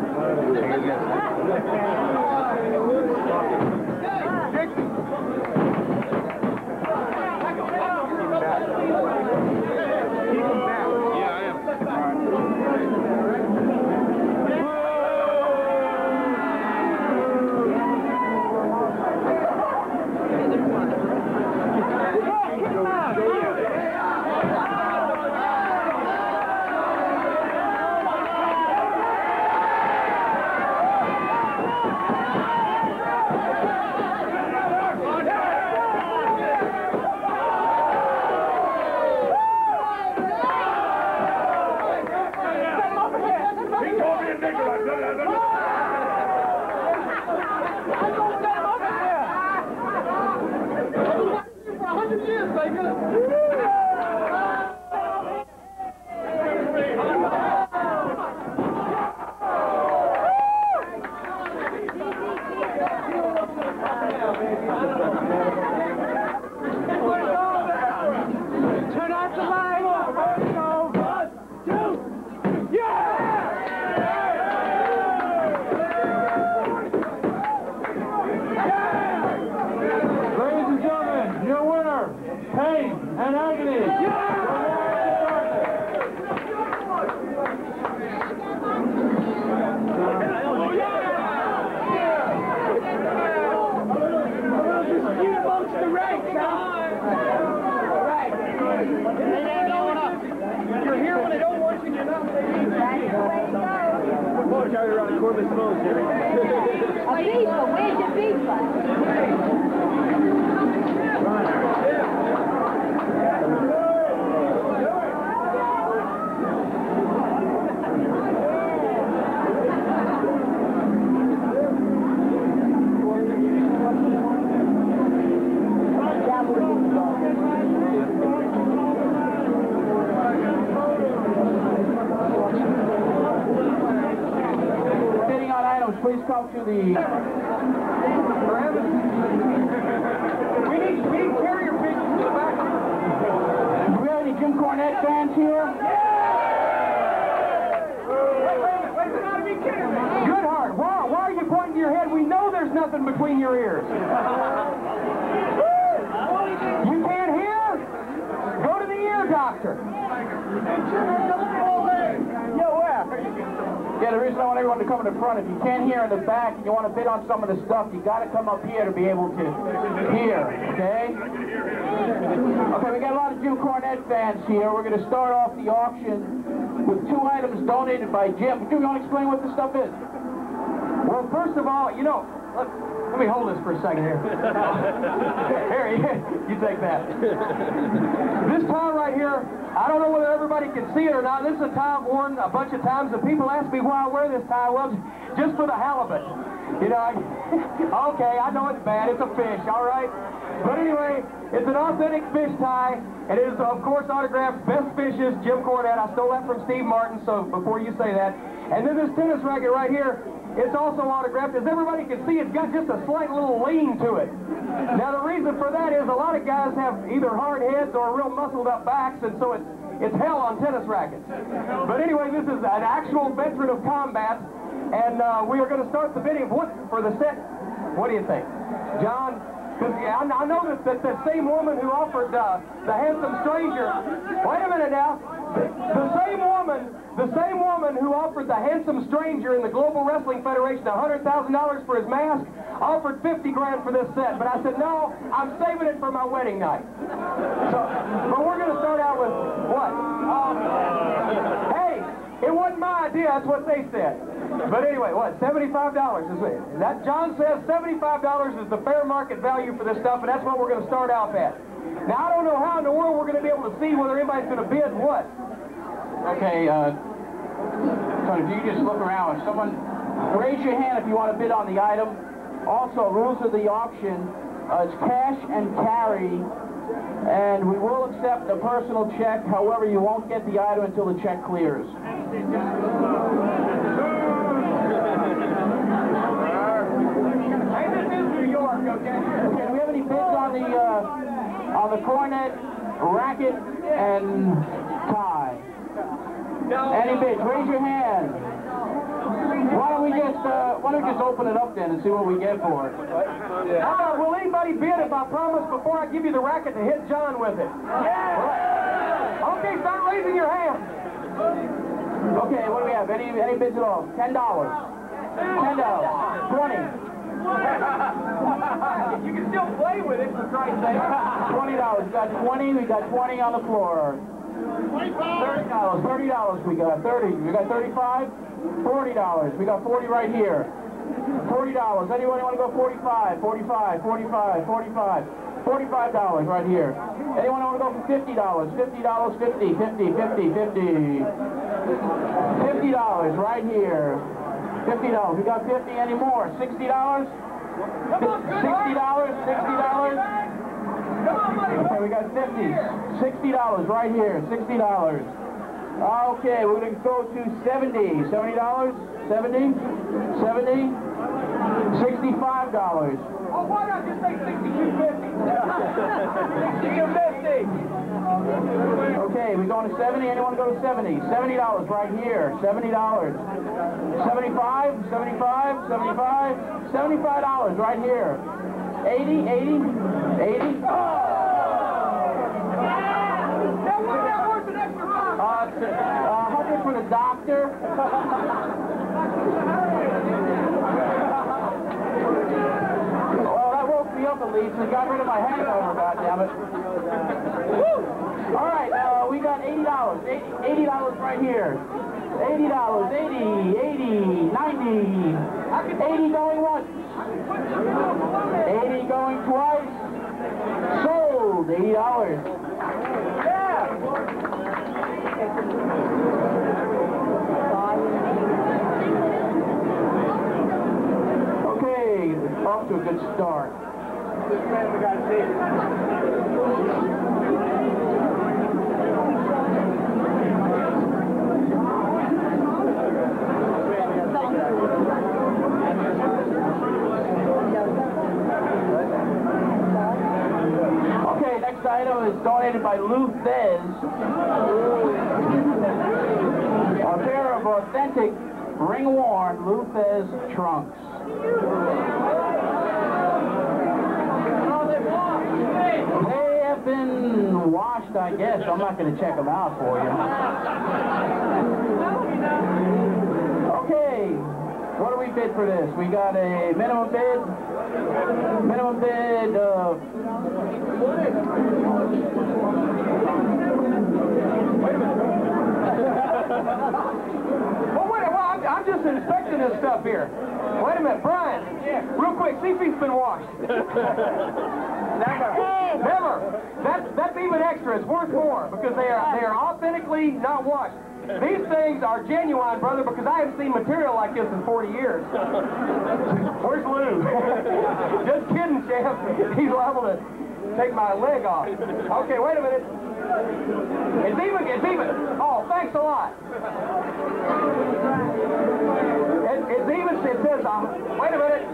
You gotta come up here to be able to hear, okay? Okay, we got a lot of Jim Cornette fans here. We're gonna start off the auction with two items donated by Jim. Do you want to explain what this stuff is? Well, first of all, you know, let, let me hold this for a second here. Here, you take that. This towel right here, I don't know whether everybody can see it or not. This is a towel I've worn a bunch of times, and people ask me why I wear this towel. Well, just for the halibut. You know, I, okay, I know it's bad. It's a fish, all right? But anyway, it's an authentic fish tie. It is, of course, autographed Best Fishes, Jim Cornette. I stole that from Steve Martin, so before you say that. And then this tennis racket right here, it's also autographed. As everybody can see, it's got just a slight little lean to it. Now, the reason for that is a lot of guys have either hard heads or real muscled-up backs, and so it's, it's hell on tennis rackets. But anyway, this is an actual veteran of combat. And uh, we are going to start the bidding for the set. What do you think? John, Because yeah, I, I noticed that the same woman who offered uh, the Handsome Stranger, wait a minute now, the, the same woman, the same woman who offered the Handsome Stranger in the Global Wrestling Federation one hundred thousand dollars for his mask, offered fifty grand for this set. But I said, no, I'm saving it for my wedding night. So, but we're going to start out with what? Um, hey, it wasn't my idea, that's what they said. But anyway, what, seventy-five dollars is it? That John says seventy-five dollars is the fair market value for this stuff, and that's what we're going to start off at. Now, I don't know how in the world we're going to be able to see whether anybody's going to bid what. Okay, uh, so if you just look around, if someone, raise your hand if you want to bid on the item. Also, rules of the auction, uh, it's cash and carry, and we will accept a personal check. However, you won't get the item until the check clears. Okay, do we have any bids on the uh, on the cornet, racket, and tie? No. Any bids? Raise your hand. Why don't we just uh, why don't we just open it up then and see what we get for it? How about, will anybody bid if I promise before I give you the racket to hit John with it? Yeah. Okay, start raising your hand. Okay, what do we have? Any any bids at all? Ten dollars. Ten dollars. Twenty. You can still play with it, for Christ's sake. twenty dollars. We got twenty. We got twenty on the floor. thirty dollars. thirty dollars we got. thirty. We got thirty-five. forty dollars. We got forty right here. forty dollars. Anyone want to go forty-five? forty-five. forty-five. forty-five. forty-five dollars right here. Anyone want to go for fifty dollars? fifty dollars. fifty. fifty. fifty. fifty. fifty dollars right here. fifty dollars. We got fifty anymore. sixty dollars? sixty dollars? sixty dollars? Okay, we got fifty. sixty dollars right here. sixty dollars. Okay, we're going to go to seventy. seventy dollars? seventy? seventy? sixty-five dollars. Oh, why not just take sixty-two fifty? Okay, we're going to seventy. Anyone go to seventy? seventy dollars right here. seventy dollars. seventy-five, seventy-five, seventy-five, seventy-five dollars right here. eighty, eighty, eighty. Oh! That was that worth an extra rock. Uh, uh, one hundred for the doctor. Well, that woke me up at least. It got rid of my hangover, goddammit. All right, uh, we got eighty dollars. eighty dollars right here. eighty dollars, eighty, eighty, ninety, eighty going once, eighty going twice, sold, eighty dollars. Yeah! Okay, off to a good start. We gotta see. Okay, next item is donated by Lou Thesz. A pair of authentic, ring-worn Lou Thesz trunks. They have been washed, I guess. I'm not going to check them out for you. Okay. What do we bid for this? We got a minimum bid. Minimum bid of... Well, wait a minute. Well, I'm, I'm just inspecting this stuff here. Wait a minute, Brian. Yeah. Real quick, see if he's been washed. Never. Never. That's, that's even extra. It's worth more because they are, they are authentically not washed. These things are genuine, brother, because I haven't seen material like this in forty years. Where's Lou? Just kidding, champ. He's liable to take my leg off. Okay, wait a minute. It's even, it's even. Oh, thanks a lot. It, it's even, it says, uh, wait a minute.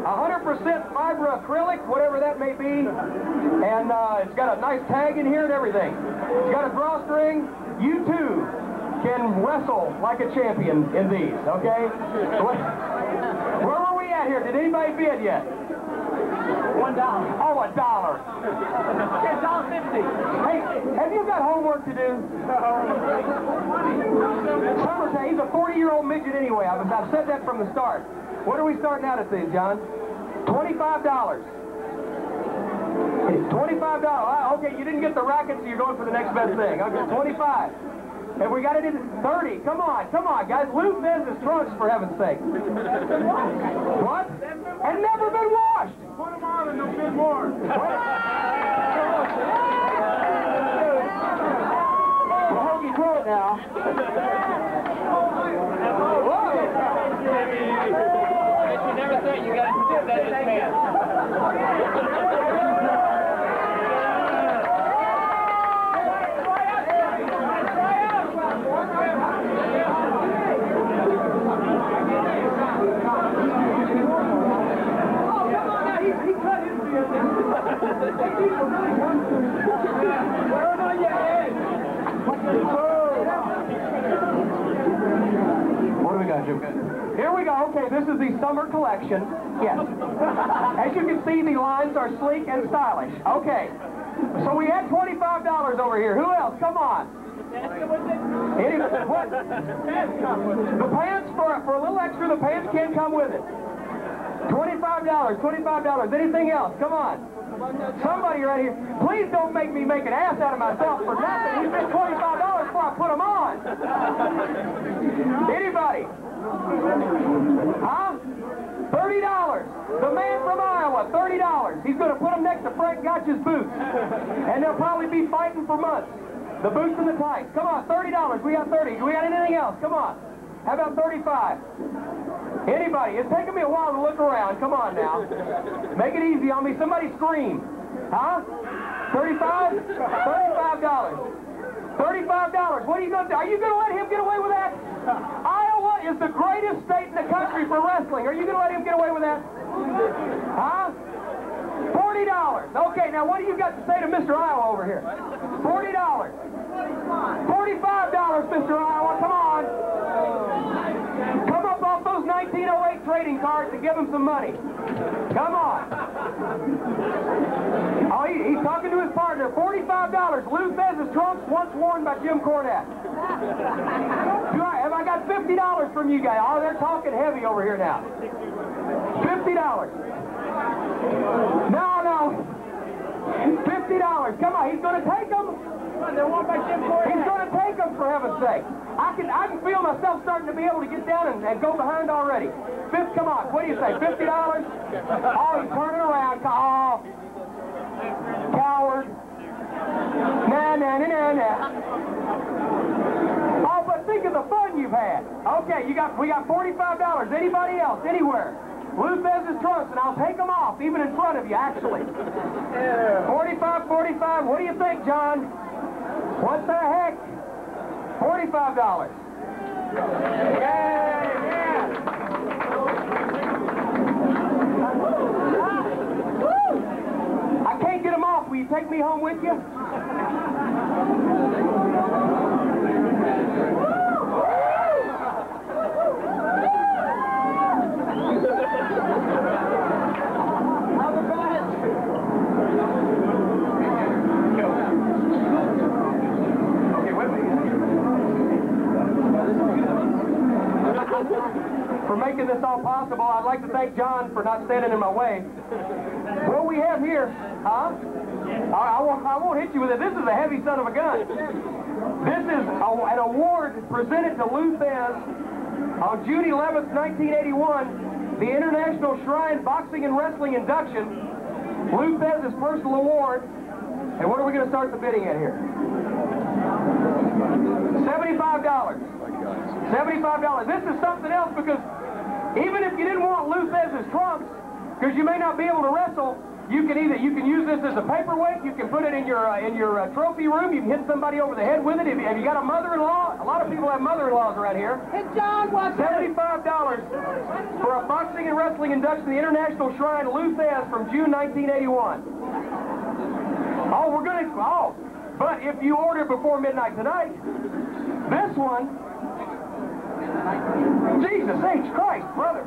one hundred percent fibra acrylic, whatever that may be. And uh, it's got a nice tag in here and everything. It's got a drawstring. You too can wrestle like a champion in these, okay? Where were we at here? Did anybody bid yet? One dollar. Oh, a dollar. Ten dollars fifty. Hey, have you got homework to do? Summertime, he's a forty-year-old midget anyway. I've, I've said that from the start. What are we starting out at, these, John? Twenty-five dollars. Twenty-five dollars. Okay, you didn't get the racket, so you're going for the next best thing. Okay, twenty-five. And we got it in thirty. Come on, come on, guys. Lou Thesz is trunks, for heaven's sake. What? And never been washed. Put them on and they'll fit more. Well, Hoagie's right now. Whoa! I bet you never thought you guys did that this man. What do we got, Jim? Here we go. Okay, this is the summer collection. Yes. As you can see, the lines are sleek and stylish. Okay. So we had twenty-five dollars over here. Who else? Come on. Any, what? The pants, for, for a little extra, the pants can come with it. twenty-five dollars, twenty-five dollars. Anything else? Come on. Somebody right here, please don't make me make an ass out of myself for nothing. He's been twenty-five dollars before I put him on. Anybody? Huh? thirty dollars. The man from Iowa, thirty dollars. He's going to put him next to Frank Gotch's boots. And they'll probably be fighting for months. The boots and the tights. Come on, thirty dollars. We got thirty. Do we got anything else? Come on. How about thirty-five? Anybody? It's taking me a while to look around. Come on now. Make it easy on me. Somebody scream. Huh? thirty-five? thirty-five dollars. thirty-five dollars. What are you going to do? Are you going to let him get away with that? Iowa is the greatest state in the country for wrestling. Are you going to let him get away with that? Huh? forty dollars. Okay, now what do you got to say to Mister Iowa over here? forty dollars. forty-five dollars, Mister Iowa. Come on. Those nineteen oh eight trading cards to give him some money. Come on. Oh, he, he's talking to his partner. forty-five dollars. Lou Thesz's trunks once worn by Jim Cornette. Do I, have I got fifty dollars from you guys? Oh, they're talking heavy over here now. fifty dollars. No, no. fifty dollars. Come on, he's going to take them. He's going to take them, for heaven's sake. I can I can feel myself starting to be able to get down and, and go behind already. Fifth, come on, what do you say? Fifty dollars? Oh, he's turning around. Oh, coward. Nah, nah, nah, nah, nah. Oh, but think of the fun you've had. Okay, you got we got forty-five dollars. Anybody else? Anywhere? Lou Thesz's trunks, and I'll take them off, even in front of you, actually. Forty-five, forty-five. What do you think, John? What the heck? Forty-five dollars. Yeah, yeah. Woo. I can't get them off. Will you take me home with you? For making this all possible, I'd like to thank John for not standing in my way. What we have here, huh? I, I, won't, I won't hit you with it. This is a heavy son of a gun. This is a, an award presented to Lou Thesz on June eleventh, nineteen eighty-one, the International Shrine Boxing and Wrestling Induction. Lou Thesz's personal award. And what are we going to start the bidding at here? seventy-five dollars. seventy-five dollars. This is something else, because even if you didn't want Lou Thesz's trunks, because you may not be able to wrestle, you can either you can use this as a paperweight, you can put it in your uh, in your uh, trophy room, you can hit somebody over the head with it. If you, if you got a mother-in-law, a lot of people have mother-in-laws around here. Hey, John, what's seventy-five dollars for a boxing and wrestling induction to the International Shrine Lou Thesz from June nineteen eighty-one. Oh, we're gonna oh, but if you order before midnight tonight, this one. Jesus H. Christ, brother.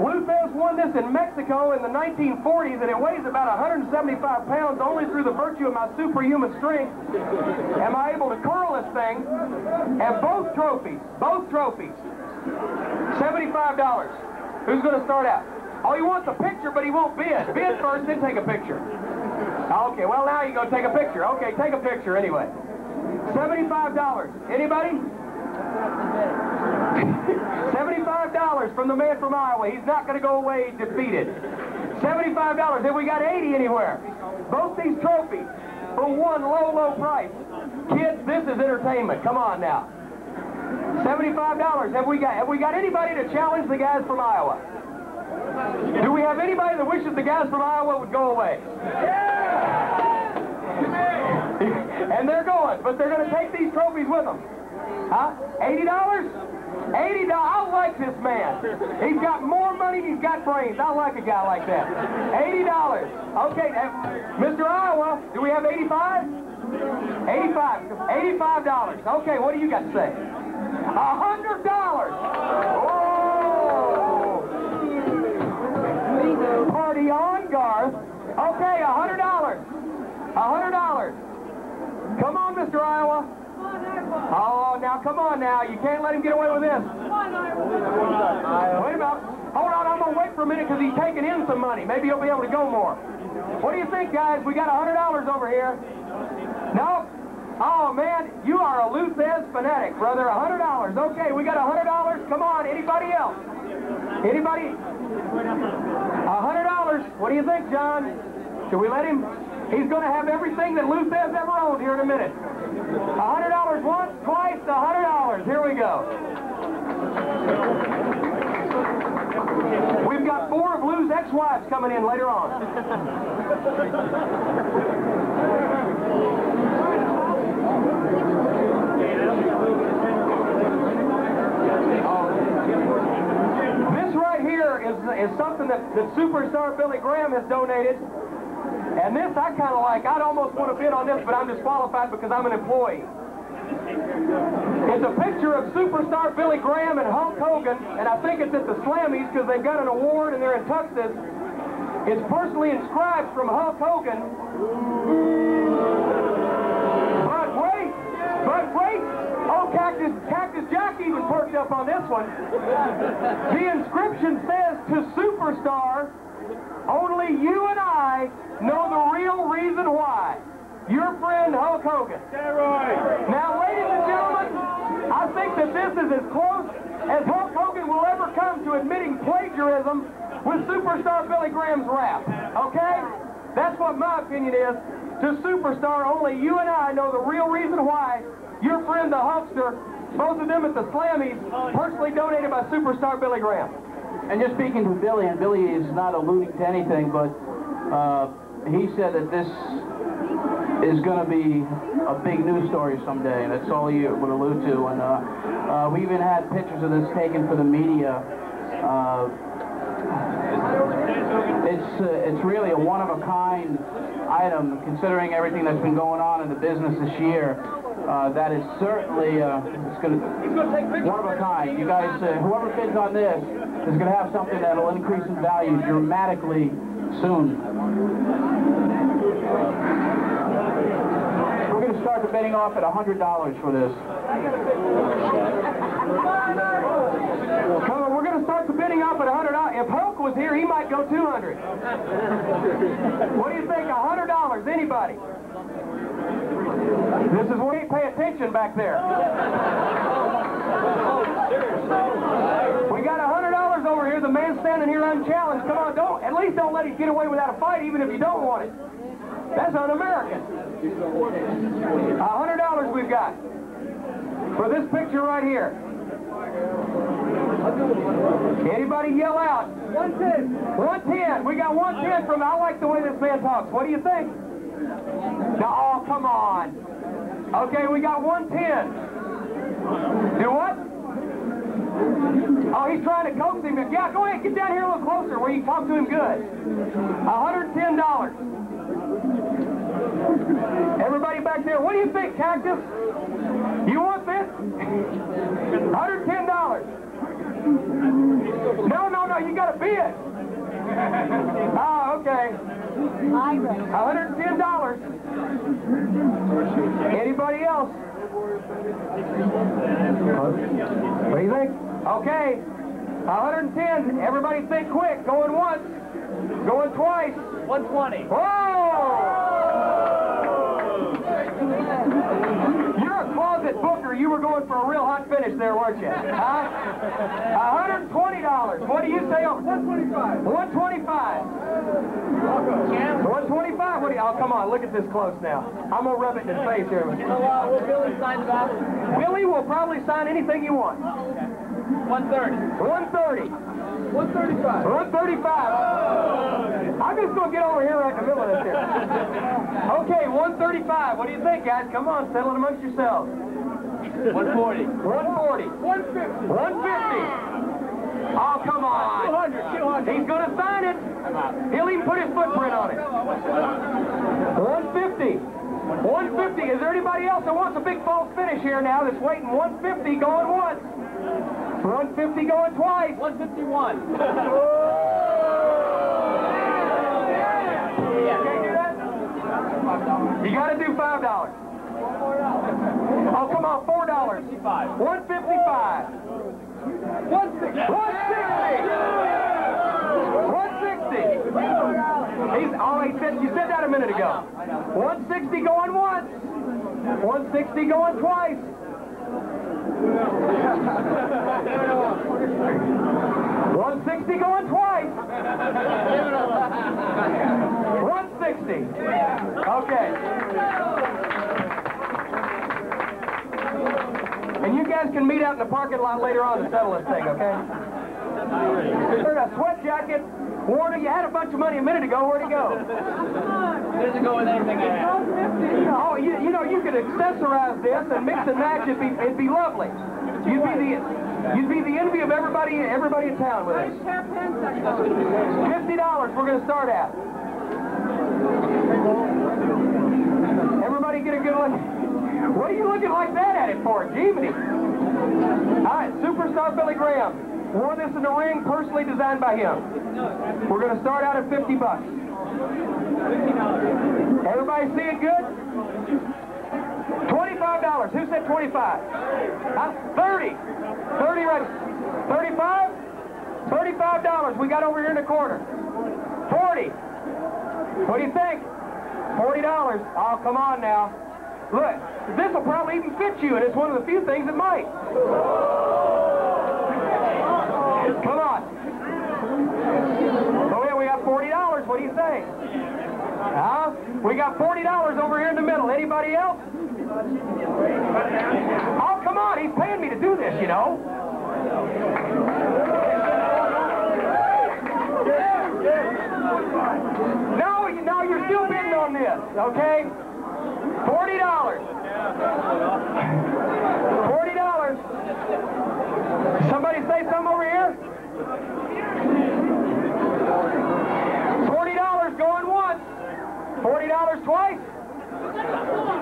Lou Thesz won this in Mexico in the nineteen forties, and it weighs about one hundred seventy-five pounds only through the virtue of my superhuman strength. Am I able to curl this thing? And both trophies, both trophies, seventy-five dollars. Who's going to start out? Oh, he wants a picture, but he won't bid. Bid first, then take a picture. Okay, well, now you're going to take a picture. Okay, take a picture anyway. seventy-five dollars. Anybody? seventy-five dollars from the man from Iowa. He's not going to go away defeated. seventy-five dollars. Then we got eighty anywhere. Both these trophies for one low, low price. Kids, this is entertainment. Come on now. seventy-five dollars. Have we got, have we got anybody to challenge the guys from Iowa? Do we have anybody that wishes the guys from Iowa would go away? Yeah! And they're going, but they're going to take these trophies with them. Huh? eighty dollars? eighty dollars. I like this man. He's got more money than he's got brains. I like a guy like that. eighty dollars. Okay, Mister Iowa, do we have eighty-five? eighty-five. eighty-five dollars. Okay, what do you got to say? one hundred dollars. Oh! Party on, Garth. Okay, one hundred dollars. one hundred dollars. Come on, Mister Iowa. Oh, now, come on now. You can't let him get away with this. Wait a minute. Hold on, I'm going to wait for a minute because he's taking in some money. Maybe he'll be able to go more. What do you think, guys? We got one hundred dollars over here. No? Oh, man, you are a Lou Thesz fanatic, brother. one hundred dollars. Okay, we got one hundred dollars. Come on, anybody else? Anybody? one hundred dollars. What do you think, John? Should we let him? He's going to have everything that Lou Thesz ever owned here in a minute. one hundred dollars once, twice, one hundred dollars. Here we go. We've got four of Lou's ex-wives coming in later on. This right here is, is something that, that superstar Billy Graham has donated. And this I kind of like. I'd almost want to bid on this, but I'm disqualified because I'm an employee. It's a picture of superstar Billy Graham and Hulk Hogan, and I think it's at the Slammies because they've got an award and they're in Texas. It's personally inscribed from Hulk Hogan. But wait! But wait! Oh, Cactus, Cactus Jack even perked up on this one. The inscription says, to superstar, only you and I know the real reason why. Your friend Hulk Hogan. Steroids. Now, ladies and gentlemen, I think that this is as close as Hulk Hogan will ever come to admitting plagiarism with superstar Billy Graham's rap. Okay? That's what my opinion is. To superstar, only you and I know the real reason why. Your friend the Hulkster, both of them at the Slammies, personally donated by superstar Billy Graham. And just speaking to Billy, and Billy is not alluding to anything, but uh, he said that this is going to be a big news story someday, and that's all he would allude to. And uh, uh, we even had pictures of this taken for the media. Uh, it's uh, it's really a one-of-a-kind item, considering everything that's been going on in the business this year. Uh, that is certainly uh, it's going to one of a kind. You guys, uh, whoever bids on this is going to have something that will increase in value dramatically soon. We're going to start the bidding off at one hundred dollars for this. Come on, we're going to start the bidding off at one hundred dollars. If Hulk was here, he might go two hundred dollars. What do you think? one hundred dollars, anybody? This is where you pay attention back there. We got one hundred dollars over here. The man's standing here unchallenged. Come on, don't, at least don't let him get away without a fight, even if you don't want it. That's un-American. one hundred dollars we've got for this picture right here. Anybody yell out? one ten. one ten. We got one ten from, I like the way this man talks. What do you think? No, oh, come on. Okay, we got one ten. Do what? Oh, he's trying to coax him. Yeah, go ahead, get down here a little closer where you can talk to him good. one hundred ten dollars. Everybody back there, what do you think, Cactus? You want this? one hundred ten dollars. No, no, no, no, you gotta be it. Ah, oh, okay. one hundred ten dollars. Anybody else? What do you think? Okay. one hundred ten. Everybody think quick. Going once. Going twice. one twenty. Whoa! Oh! You're a closet booker. You were going for a real hot finish there, weren't you? Huh? one hundred twenty dollars. What do you say? Over? one twenty-five. one twenty-five. one twenty-five. What do you? Oh, come on. Look at this close now. I'm gonna rub it in his face here. You know, uh, will Billy sign the Bible? Billy will probably sign anything you want. one thirty. one thirty. one thirty-five. one thirty-five. I'm just going to get over here right in the middle of this here. Okay, one thirty-five. What do you think, guys? Come on, settle it amongst yourselves. one forty. one forty. one fifty. one fifty. Oh, come on. two hundred. two hundred. He's going to sign it. He'll even put his footprint on it. one fifty. one fifty. Is there anybody else that wants a big false finish here now that's waiting? one fifty going once. one fifty going twice. one fifty-one. Oh! Yeah. Can't do that? You got to do five dollars. Oh, come on, four dollars. one fifty-five. one fifty-five. one sixty. one sixty. one sixty. He's, oh, he said, you said that a minute ago. one sixty going once. one sixty going twice. one sixty going twice. one sixty. Okay. And you guys can meet out in the parking lot later on to settle this thing, okay? There's a sweat jacket. Warner, you had a bunch of money a minute ago. Where'd it go? It doesn't go with anything I have. Oh, you, you know, you could accessorize this and mix and match. It'd be, it'd be lovely. You'd be the, you'd be the envy of everybody, everybody in town with it. Fifty dollars. We're going to start at. Everybody get a good look. What are you looking like that at it for, Jiminy? All right, superstar Billy Graham. Wore this in the ring, personally designed by him. We're going to start out at fifty bucks. Everybody see it good? twenty-five dollars. Who said twenty-five? Huh? thirty. thirty right. thirty-five? thirty-five dollars. We got over here in the corner. forty. What do you think? forty dollars. Oh, come on now. Look, this will probably even fit you, and it's one of the few things that might. Come on. Oh, yeah, we got forty dollars. What do you say? Huh? We got forty dollars over here in the middle. Anybody else? Oh, come on. He's paying me to do this, you know. No, you know, you're still bidding on this, okay? forty dollars. forty dollars. Somebody say something over here. forty dollars going once. forty dollars twice.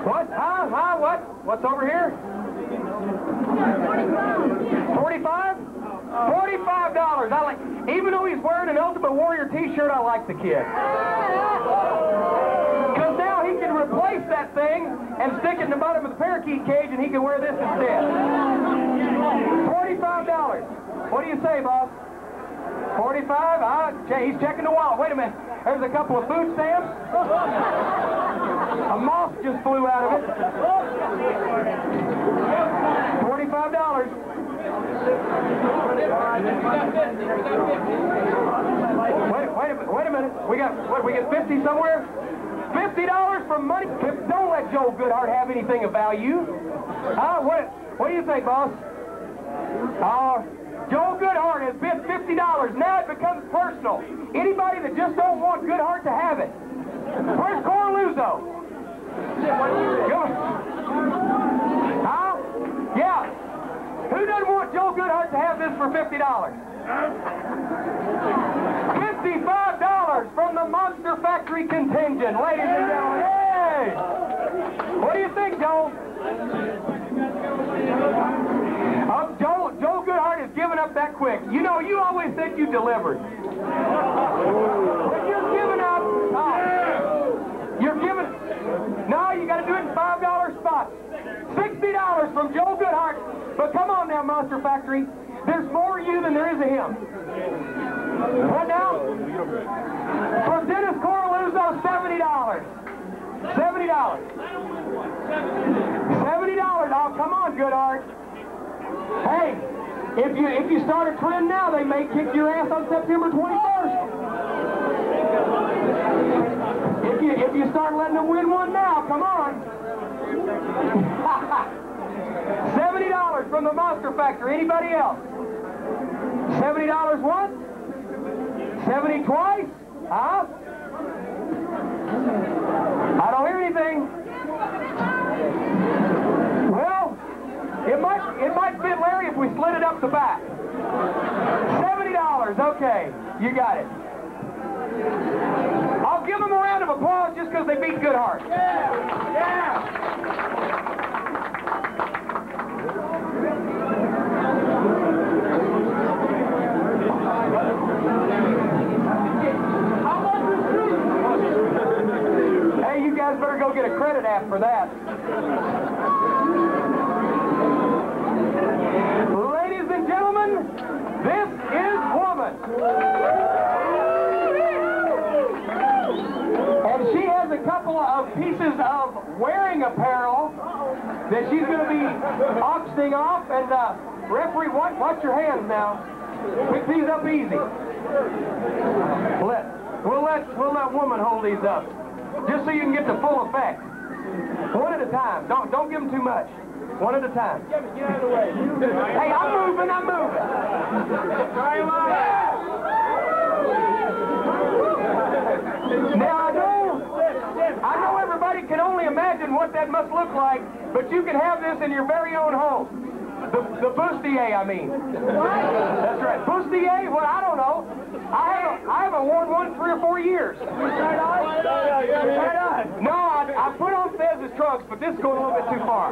What? Huh? Huh? What? What's over here? forty-five? forty-five dollars. I like, even though he's wearing an Ultimate Warrior t-shirt, I like the kid. Because now he can replace that thing and stick it in the bottom of the parakeet cage, and he can wear this instead. forty-five dollars. What do you say, boss? forty-five? Ah, he's checking the wallet. Wait a minute. There's a couple of food stamps. A moth just flew out of it. forty-five dollars. Wait, wait a minute. Wait a minute. We got, what, we get fifty somewhere? fifty dollars for money? Don't let Joel Goodhart have anything of value. Ah, what, what do you think, boss? Ah, uh, Joel Goodhart has bid fifty dollars. Now it becomes personal. Anybody that just don't want Goodhart to have it. Where's Corluzzo? Huh? Yeah. Who doesn't want Joel Goodhart to have this for fifty dollars? fifty-five dollars from the Monster Factory contingent, ladies and gentlemen. Hey! What do you think, Joel? Joel Goodhart has given up that quick. You know, you always think you delivered. But you're giving up. Oh, you're giving. No, you got to do it in five dollar spots. sixty dollars from Joe Goodhart. But come on now, Monster Factory. There's more you than there is of him. What now? From Dennis Corluzzo, seventy dollars. Seventy dollars. Seventy dollars. Oh, come on, Goodhart. Hey, if you if you start a trend now, they may kick your ass on September twenty-first. If you if you start letting them win one now, come on. Seventy dollars from the Monster Factory. Anybody else? Seventy dollars once. Seventy twice. Huh? I don't hear anything. Well, it might it might fit Larry if we slid it up the back. Seventy dollars, okay, you got it. I'll give them a round of applause just because they beat Goodhart. Yeah, yeah. How much is this? Hey, you guys better go get a credit app for that. Ladies and gentlemen, this is Woman. And she has a couple of pieces of wearing apparel that she's going to be auctioning off. And uh, referee, watch, watch your hands now. Pick these up easy. Let, we'll, let, we'll let Woman hold these up. Just so you can get the full effect. One at a time. Don't don't give them too much. One at a time. Get out of the way. Hey, I'm moving. I'm moving. Now I know I know everybody can only imagine what that must look like, but you can have this in your very own home. The the bustier, I mean. That's right. Bustier? Well, I don't know. I haven't, I haven't worn one in three or four years. Right on? Right on. No, I, I put on Thesz's trunks, but this is going a little bit too far.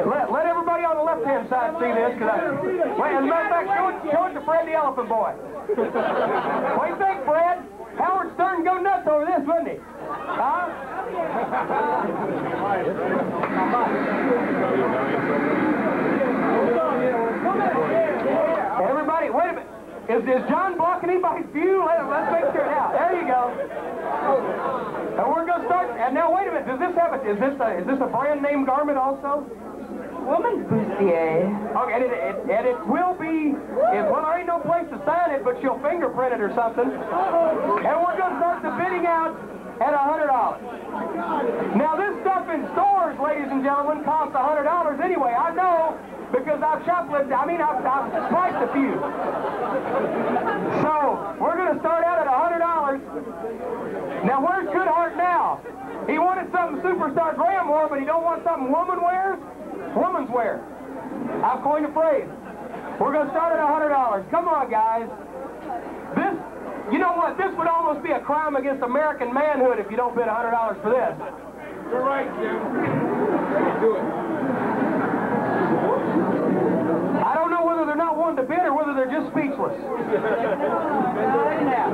Let, let everybody on the left-hand side see this. Cause I, wait, as a matter of fact, show it, show it to Fred the Elephant Boy. What do you think, Fred? Howard Stern go nuts over this, wouldn't he? Huh? Everybody, wait a minute. Is, is John blocking anybody's view? Let him, let's make sure now. There you go. And we're gonna start. And now, wait a minute. Does this have a? Is this a? Is this a brand name garment also? Woman's bustier. Okay, and it, it, and it will be, it, well, there ain't no place to sign it, but she'll fingerprint it or something. And we're going to start the bidding out at one hundred dollars. Now, this stuff in stores, ladies and gentlemen, costs one hundred dollars anyway. I know, because I've shoplifted, I mean, I've, I've priced a few. So, we're going to start out at one hundred dollars. Now, where's Goodhart now? He wanted something Superstar Graham wore, but he don't want something woman wears? Woman's wear. I've coined a phrase. We're going to start at one hundred dollars. Come on, guys. This, you know what? This would almost be a crime against American manhood if you don't bid one hundred dollars for this. You're right, Jim. Do it. I don't know whether they're not wanting to bid or whether they're just speechless. Second half.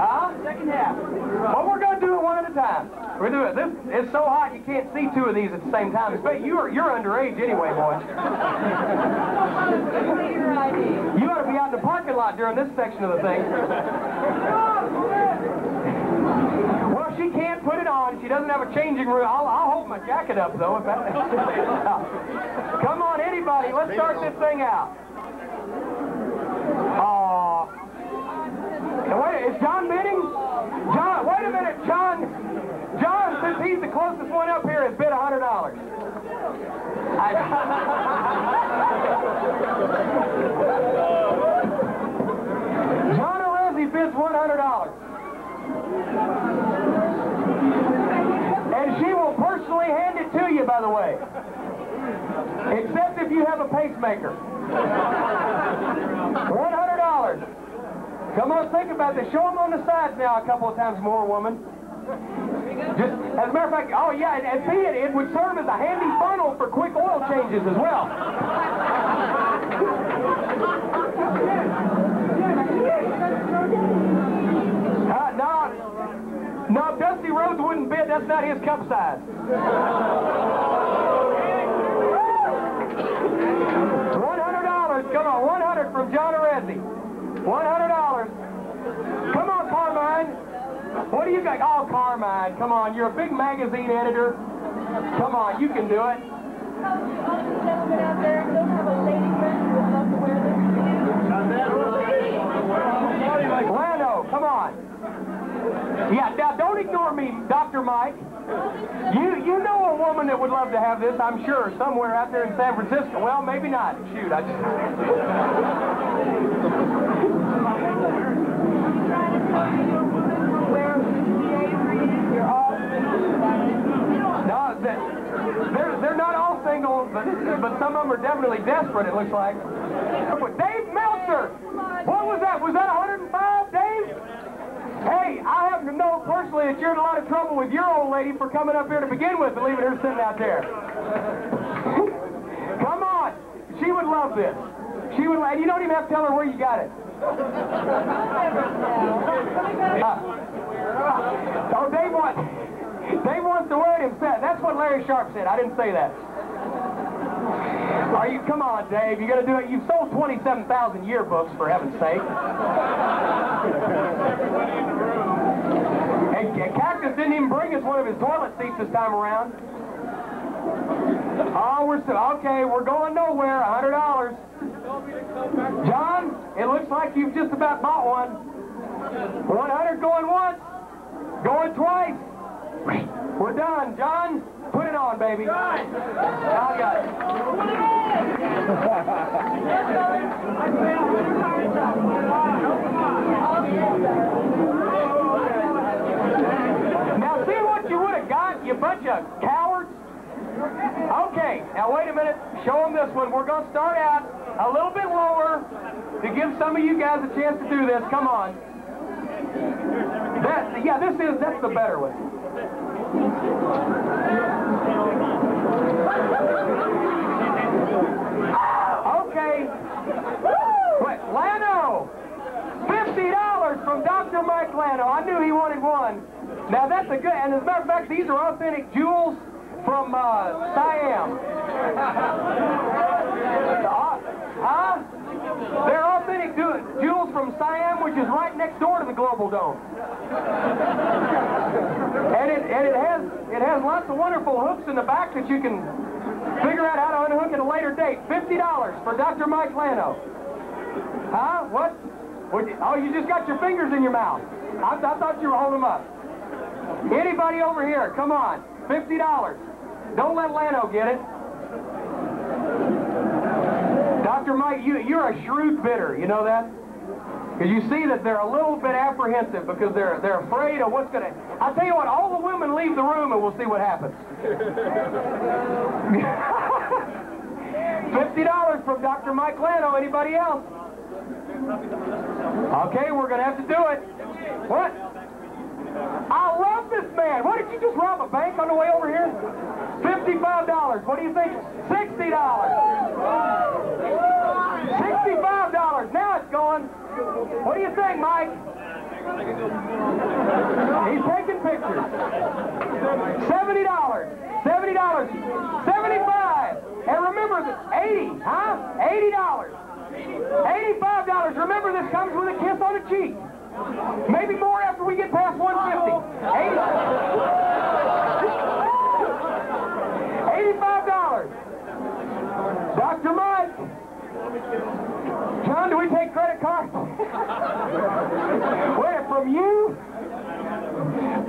Huh? Second half. Well, we're going to do it one at a time. We're doing this. It's so hot you can't see two of these at the same time. But you're you're underage anyway, boy. You ought to be out in the parking lot during this section of the thing. Well, she can't put it on. She doesn't have a changing room. I'll, I'll hold my jacket up though. If that... Come on, anybody. Let's start this thing out. Oh. Uh, wait, is John bidding? John, wait a minute, John. John, since he's the closest one up here, has bid a hundred dollars. John Arezzi bids one hundred dollars, and she will personally hand it to you. By the way, except if you have a pacemaker. One hundred dollars. Come on, think about this. Show them on the sides now a couple of times more, woman. Just, as a matter of fact, oh yeah, and, and see it, it would serve as a handy funnel for quick oil changes as well. Uh, no, no, Dusty Rhodes wouldn't bid. That's not his cup size. one hundred dollars. Come on, one hundred from John Arezzi. one hundred dollars. Come on, Carmine. What do you got? Oh, Carmine, come on. You're a big magazine editor. Come on, you can do it. Lando, come on. Yeah, now don't ignore me, Doctor Mike. You you know a woman that would love to have this, I'm sure, somewhere out there in San Francisco. Well, maybe not. Shoot, I just... No, that... They're, they're not all single, but, but some of them are definitely desperate, it looks like. Dave Meltzer! What was that? Was that one hundred and five, Dave? Hey, I happen to know personally that you're in a lot of trouble with your old lady for coming up here to begin with and leaving her sitting out there. Come on! She would love this. She would love it. You don't even have to tell her where you got it. Uh, oh, Dave what? Dave wants to wear it himself. That's what Larry Sharp said. I didn't say that. Are you? Come on, Dave. You're gonna do it. You've sold twenty-seven thousand yearbooks, for heaven's sake. And, and Cactus didn't even bring us one of his toilet seats this time around. Oh, we're so, okay. We're going nowhere. A hundred dollars. John, it looks like you've just about bought one. One hundred going once, going twice. We're done. John, put it on, baby. John! I got it. Put it on! Now, see what you would have got, you bunch of cowards? Okay, now wait a minute. Show them this one. We're going to start out a little bit lower to give some of you guys a chance to do this. Come on. That's, yeah, this is, that's the better one. Okay. Wait, Lano! fifty dollars from Doctor Mike Lano. I knew he wanted one. Now that's a good, and as a matter of fact, these are authentic jewels from uh, Siam. uh, huh? They're authentic jewels from Siam, which is right next door to the Global Dome. And it and it has it has lots of wonderful hooks in the back that you can figure out how to unhook at a later date. Fifty dollars for Doctor Mike Lano. Huh? What? What? Oh, you just got your fingers in your mouth. I, I thought you were holding them up. Anybody over here? Come on. Fifty dollars. Don't let Lano get it. Doctor Mike, you you're a shrewd bidder. You know that. Because you see that they're a little bit apprehensive because they're they're afraid of what's going to... I'll tell you what, all the women leave the room and we'll see what happens. fifty dollars from Doctor Mike Lano. Anybody else? Okay, we're going to have to do it. What? I love this man. What, did you just rob a bank on the way over here? fifty-five dollars. What do you think? sixty dollars. sixty-five dollars. Now it's going... What do you think, Mike? He's taking pictures. Seventy dollars. Seventy dollars. Seventy-five. And remember this. Eighty, huh? Eighty dollars. Eighty-five dollars. Remember this comes with a kiss on the cheek. Maybe more after we get past one fifty. Eighty-five dollars. Doctor Mike. John, do we take credit cards? Wait, from you?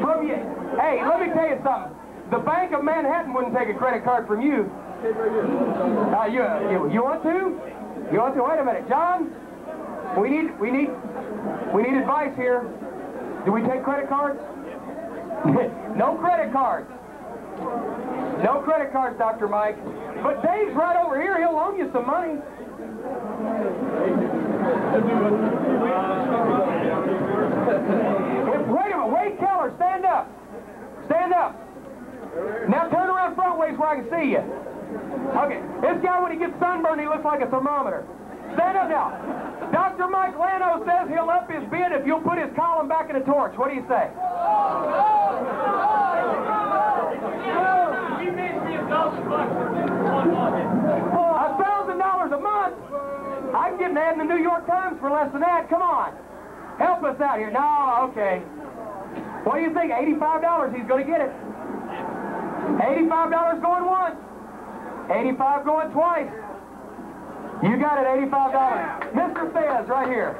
From you? Hey, let me tell you something. The Bank of Manhattan wouldn't take a credit card from you. Uh, you, you, you want to? You want to? Wait a minute, John. We need, we need, we need advice here. Do we take credit cards? No credit cards. No credit cards, Doctor Mike. But Dave's right over here. He'll loan you some money. Wait a minute, Wade Keller, stand up. Stand up. Now turn around front ways where I can see you. Okay, this guy, when he gets sunburned, he looks like a thermometer. stand up now. Doctor Mike Lano says he'll up his bid if you'll put his column back in a torch. What do you say? He made me a thousand bucks for one month. A thousand dollars a month? I can get an ad in the New York Times for less than that. Come on. Help us out here. No, okay. What do you think? eighty-five dollars, he's going to get it. eighty-five dollars going once. eighty-five dollars going twice. You got it, eighty-five dollars. Yeah. Mister Thesz, right here.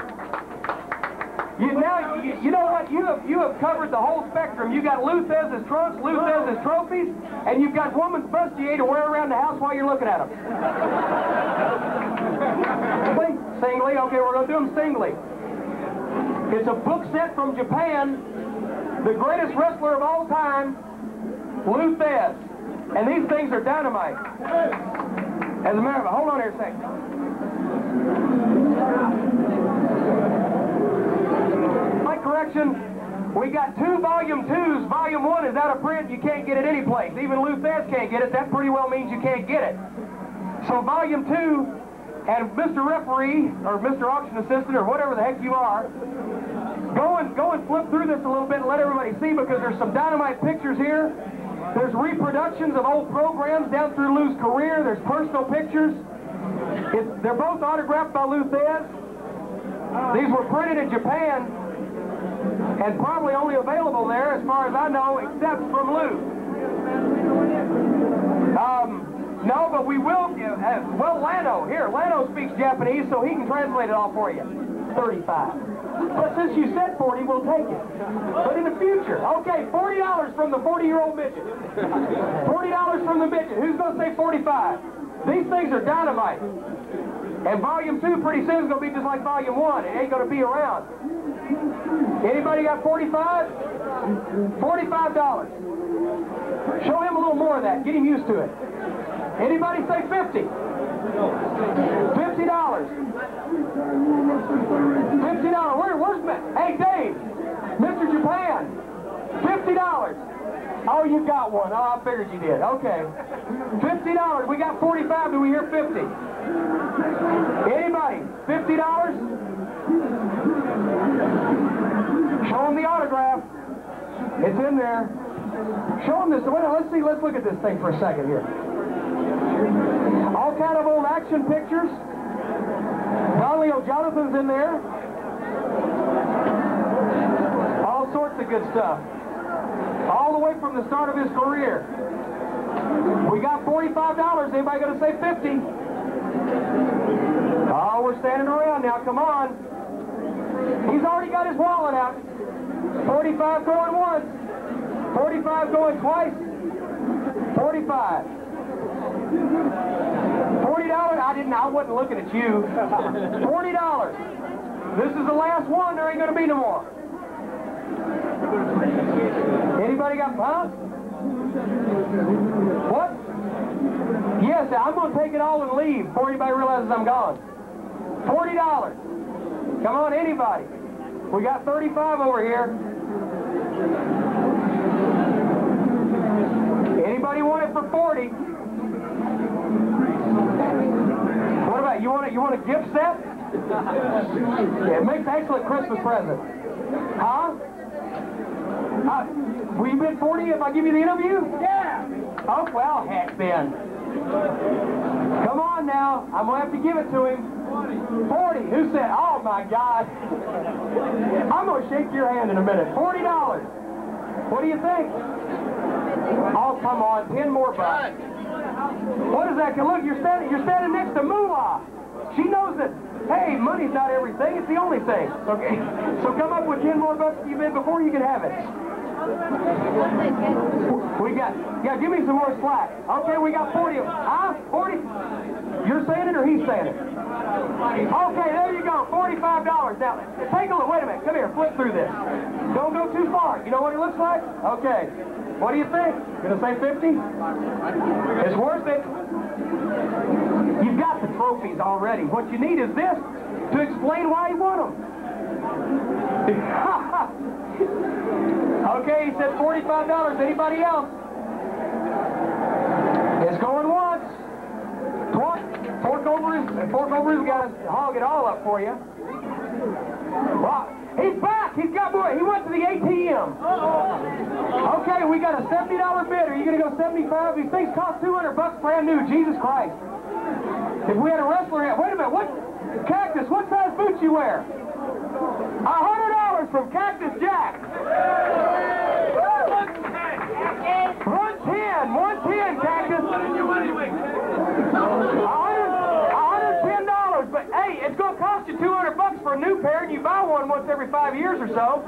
You now, you, you know what? You have you have covered the whole spectrum. You got Lou Thesz's trunks, Lou Thesz's trophies, and you've got woman's bustier to wear around the house while you're looking at them. Wait, singly. Okay, we're going to do them singly. It's a book set from Japan. The greatest wrestler of all time, Lou Thesz. And these things are dynamite. As a matter of fact, hold on here a second. My correction, we got two volume twos. Volume one is out of print. You can't get it any place. Even Lou Thesz can't get it. That pretty well means you can't get it. So volume two, and Mister Referee, or Mister Auction Assistant, or whatever the heck you are, go and, go and flip through this a little bit and let everybody see, because there's some dynamite pictures here. There's reproductions of old programs down through Lou's career. There's personal pictures. It's, they're both autographed by Lou Thesz. These were printed in Japan and probably only available there, as far as I know, except from Lou. Um, no, but we will. Uh, well, Lano here. Lano speaks Japanese, so he can translate it all for you. thirty-five. But since you said forty, we'll take it. But in the future, okay, forty dollars from the forty-year-old midget. forty dollars from the midget. Who's going to say forty-five? These things are dynamite. And volume two pretty soon is going to be just like volume one. It ain't going to be around. Anybody got forty-five? forty-five dollars. Show him a little more of that. Get him used to it. Anybody say fifty? fifty dollars. fifty dollars. Where, where's my, hey, Dave, Mister Japan, fifty dollars. Oh, you got one. Oh, I figured you did. Okay. fifty dollars. We got forty-five. Do we hear fifty? Anybody? fifty dollars? Show them the autograph. It's in there. Show them this. Wait, let's see. Let's look at this thing for a second here. All kind of old action pictures. Don Leo Jonathan's in there. All sorts of good stuff. All the way from the start of his career. We got forty-five dollars. Anybody going to say fifty? Oh, we're standing around now. Come on. He's already got his wallet out. forty-five going once. forty-five going twice. forty-five. forty dollars? I didn't. I wasn't looking at you. forty dollars. This is the last one. There ain't going to be no more. Anybody got, huh? What? Yes, I'm going to take it all and leave before anybody realizes I'm gone. forty dollars. Come on, anybody. We got thirty-five over here. Anybody want it for forty? What about, you want a, you want a gift set? Yeah, it makes an excellent Christmas present. Huh? Uh, will you bid forty if I give you the interview? Yeah! Oh, well, heck then. Come on now. I'm going to have to give it to him. forty. Who said? Oh, my God. I'm going to shake your hand in a minute. forty dollars. What do you think? Oh, come on. ten more bucks. What is that? Look, you're standing, you're standing next to Moolah. She knows it. Hey, money's not everything, it's the only thing. Okay. So come up with ten more bucks you made before you can have it. We got, yeah, give me some more slack. Okay, we got forty of them. Huh? forty? You're saying it or he's saying it? Okay, there you go, forty-five dollars. Now, take a look, wait a minute, come here, flip through this. Don't go too far. You know what it looks like? Okay. What do you think? Gonna say fifty? It's worth it. You've got the trophies already. What you need is this to explain why he won them. Okay, he said forty-five dollars. Anybody else? It's going once. Twice. Fork over his, Corporal Bruce got to hog it all up for you. Wow. He's back. He's got more. He went to the A T M. Uh-oh. Okay, we got a seventy dollar bid. Are you going to go seventy-five? These things cost two hundred bucks brand new. Jesus Christ. If we had a wrestler here. Wait a minute. What? Cactus, what size boots you wear? one hundred dollars from Cactus Jack. one ten, one ten, Cactus. one hundred, one hundred ten dollars, but hey, it's going to cost you two hundred bucks for a new pair, and you buy one once every five years or so.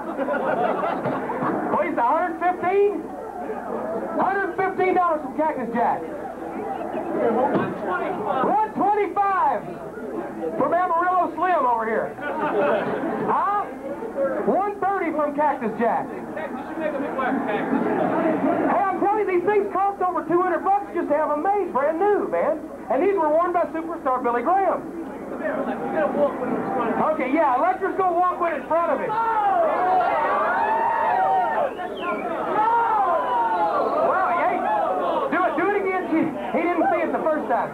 What is that, one hundred fifteen? one hundred fifteen dollars from Cactus Jack. one twenty-five from Amarillo Slim over here. Huh? one thirty from Cactus Jack. Hey, I'm telling you, these things cost over two hundred bucks just to have them made brand new, man. And these were worn by superstar Billy Graham. Okay, yeah, Electra's gonna walk with it in front of it. Wow, hey, do it, do it again. He didn't see it the first time.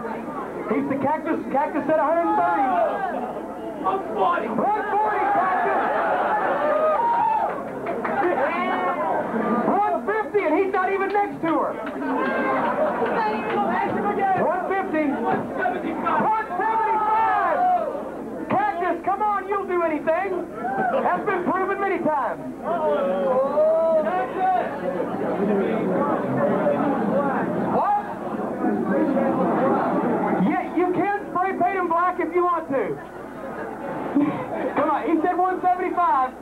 He's the Cactus. Cactus at one thirty. one forty, Cactus. one fifty, and he's not even next to her. one fifty. one seventy-five. Cactus, come on, you'll do anything. That's been proven many times. What? Yeah, you can spray paint him black if you want to. Come on, he said one seventy-five.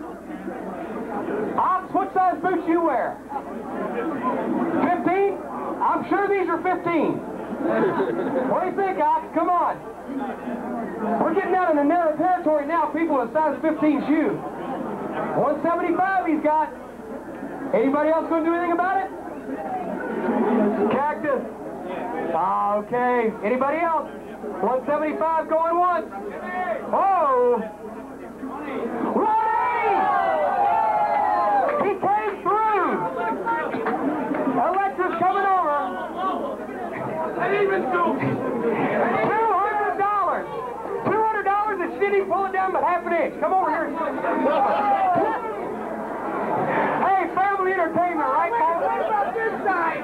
Ops, what size boots you wear? fifteen? I'm sure these are fifteen. What do you think, Ops? Come on. We're getting out in a narrow territory now, people with a size fifteen shoe. one seventy-five he's got. Anybody else going to do anything about it? Cactus. Okay. Anybody else? one seventy-five going once. Oh. two hundred dollars, two hundred dollars, and she didn't even pull it down but half an inch. Come over here. Hey, family entertainment, right? What about this side?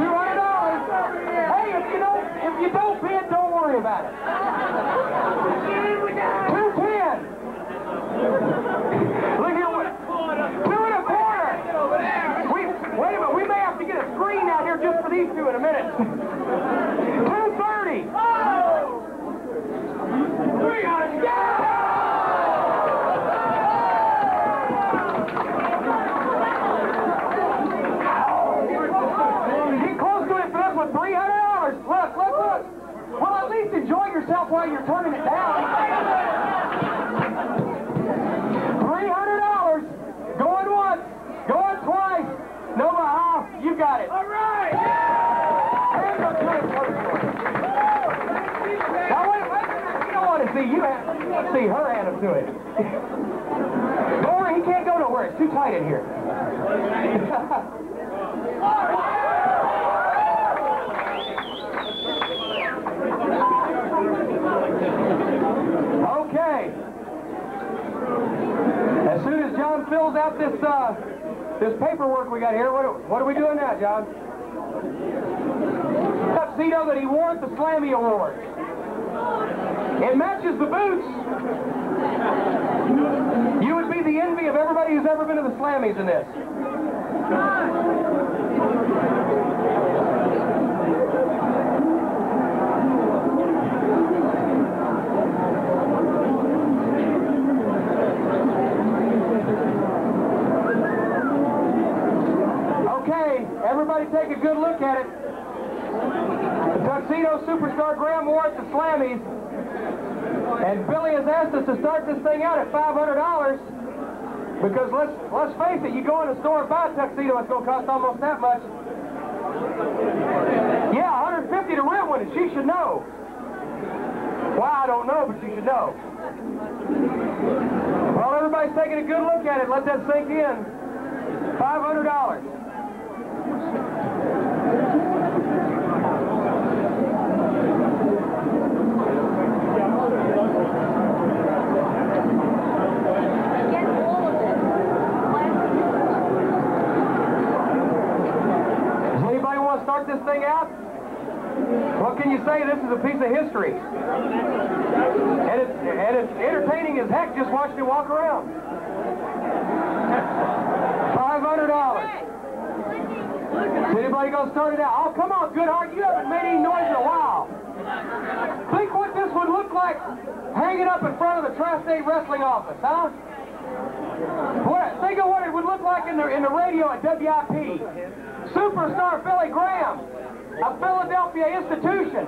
two hundred dollars. Hey, if you don't, if you don't bid, don't worry about it. two ten. Look here, what? Two and a quarter. We, wait a minute, we may have to get a screen out here just for these two in a minute. While you're turning it down. three hundred dollars. Going once. Going twice. Nova Hoff, you got it. All right. Yeah. Now, wait, wait a minute. You don't want to see. You have to see her add up to it. Over, he can't go nowhere. It's too tight in here. All right. As soon as John fills out this uh, this paperwork we got here, what are, what are we doing now, John? Tuxedo that he wore at the Slammy Awards. It matches the boots. You would be the envy of everybody who's ever been to the Slammies in this. Everybody take a good look at it. The tuxedo superstar Graham wore at the Slammies. And Billy has asked us to start this thing out at five hundred dollars. Because let's let's face it, you go in a store and buy a tuxedo, it's going to cost almost that much. Yeah, one hundred fifty dollars to rent one, and she should know. Why, I don't know, but she should know. Well, everybody's taking a good look at it. Let that sink in. five hundred dollars. start this thing out? What can you say? This is a piece of history. And it's, and it's entertaining as heck just watching it walk around. five hundred dollars. Is anybody going to start it out? Oh, come on, Goodhart. You haven't made any noise in a while. Think what this would look like hanging up in front of the Tri-State Wrestling office, huh? What, think of what it would look like in the, in the radio at W I P. Superstar Billy Graham, a Philadelphia institution,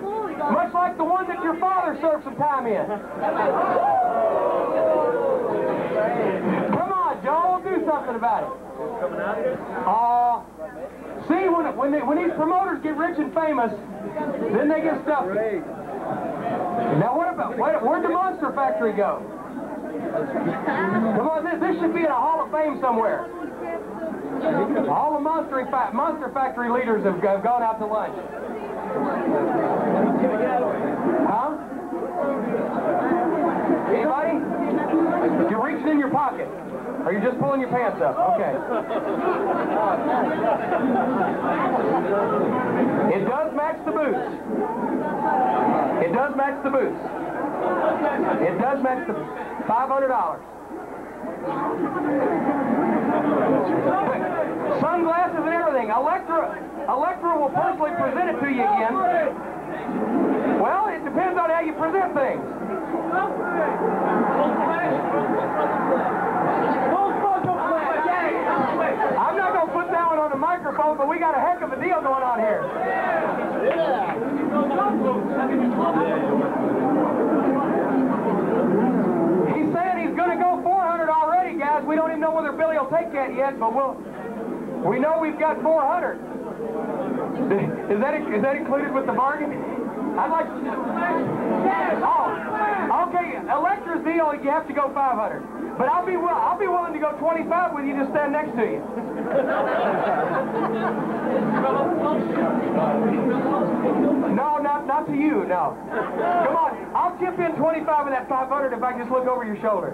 much like the one that your father served some time in. Come on, Joel, do something about it. Uh, see, when, when, they, when these promoters get rich and famous, then they get stuffy. Now, what about, where, where'd the Monster Factory go? Come on, this, this should be in a Hall of Fame somewhere. All the Monster, fa monster Factory leaders have, have gone out to lunch. Huh? Anybody? You're reaching in your pocket. Or you're just pulling your pants up. Okay. It does match the boots. It does match the boots. It does match the five hundred dollars. Sunglasses and everything. Electra, Electra will personally present it to you again. Well, it depends on how you present things. I'm not going to put that one on the microphone, but we got a heck of a deal going on here. He's saying he's going to go four hundred already. Guys, we don't even know whether Billy will take that yet, but we'll, we know we've got four hundred. Is that, is that included with the bargain? I'd like to... Oh, okay, Electra's deal, you have to go five hundred. But I'll be, will, I'll be willing to go twenty-five with you, just stand next to you. No, not, not to you, no. Come on, I'll chip in twenty-five of that five hundred if I can just look over your shoulder.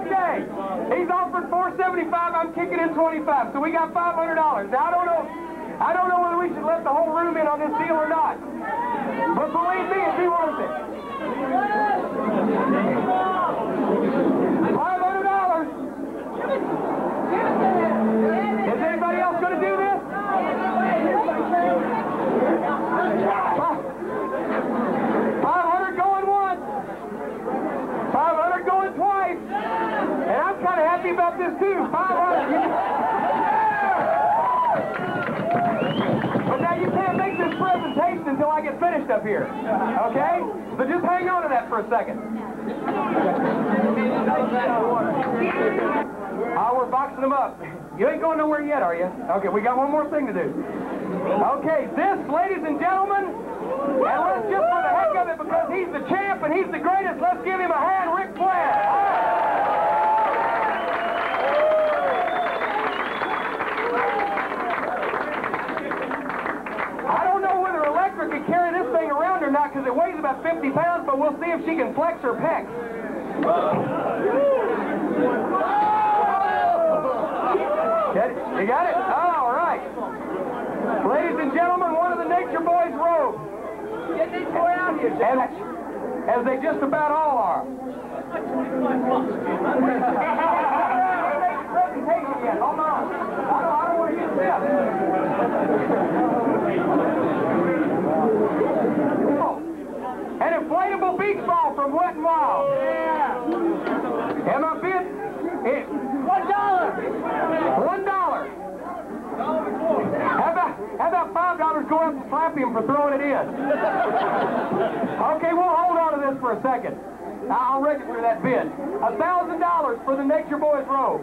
Okay, he's offered four seventy-five. I'm kicking in twenty-five, so we got five hundred dollars. Now I don't know, I don't know whether we should let the whole room in on this deal or not. But believe me, if he wants it, five hundred dollars. Is anybody else going to do this? five hundred going twice, and I'm kind of happy about this too. five hundred. But now you can't make this presentation until I get finished up here, okay? So just hang on to that for a second. Oh, we're boxing them up. You ain't going nowhere yet, are you? Okay, we got one more thing to do. Okay, this, ladies and gentlemen, and let's just for the heck of it, because he's the champ and he's the greatest, let's give him a hand, Ric Flair. Right. I don't know whether Electra can carry this thing around or not, because it weighs about fifty pounds, but we'll see if she can flex her pecs. Get it? You got it? All right. Ladies and gentlemen, one of the Nature Boys robes. Get these boys out here, and as they just about all are. Hold on. I don't, I don't want to get this. Oh. An inflatable beach ball from Wet and Wild. Yeah. Am I bid? It. One dollar. One dollar. How about, how about five dollars go up and slap him for throwing it in? Okay, we'll hold on to this for a second. I'll register that bid. A thousand dollars for the Nature Boys robe.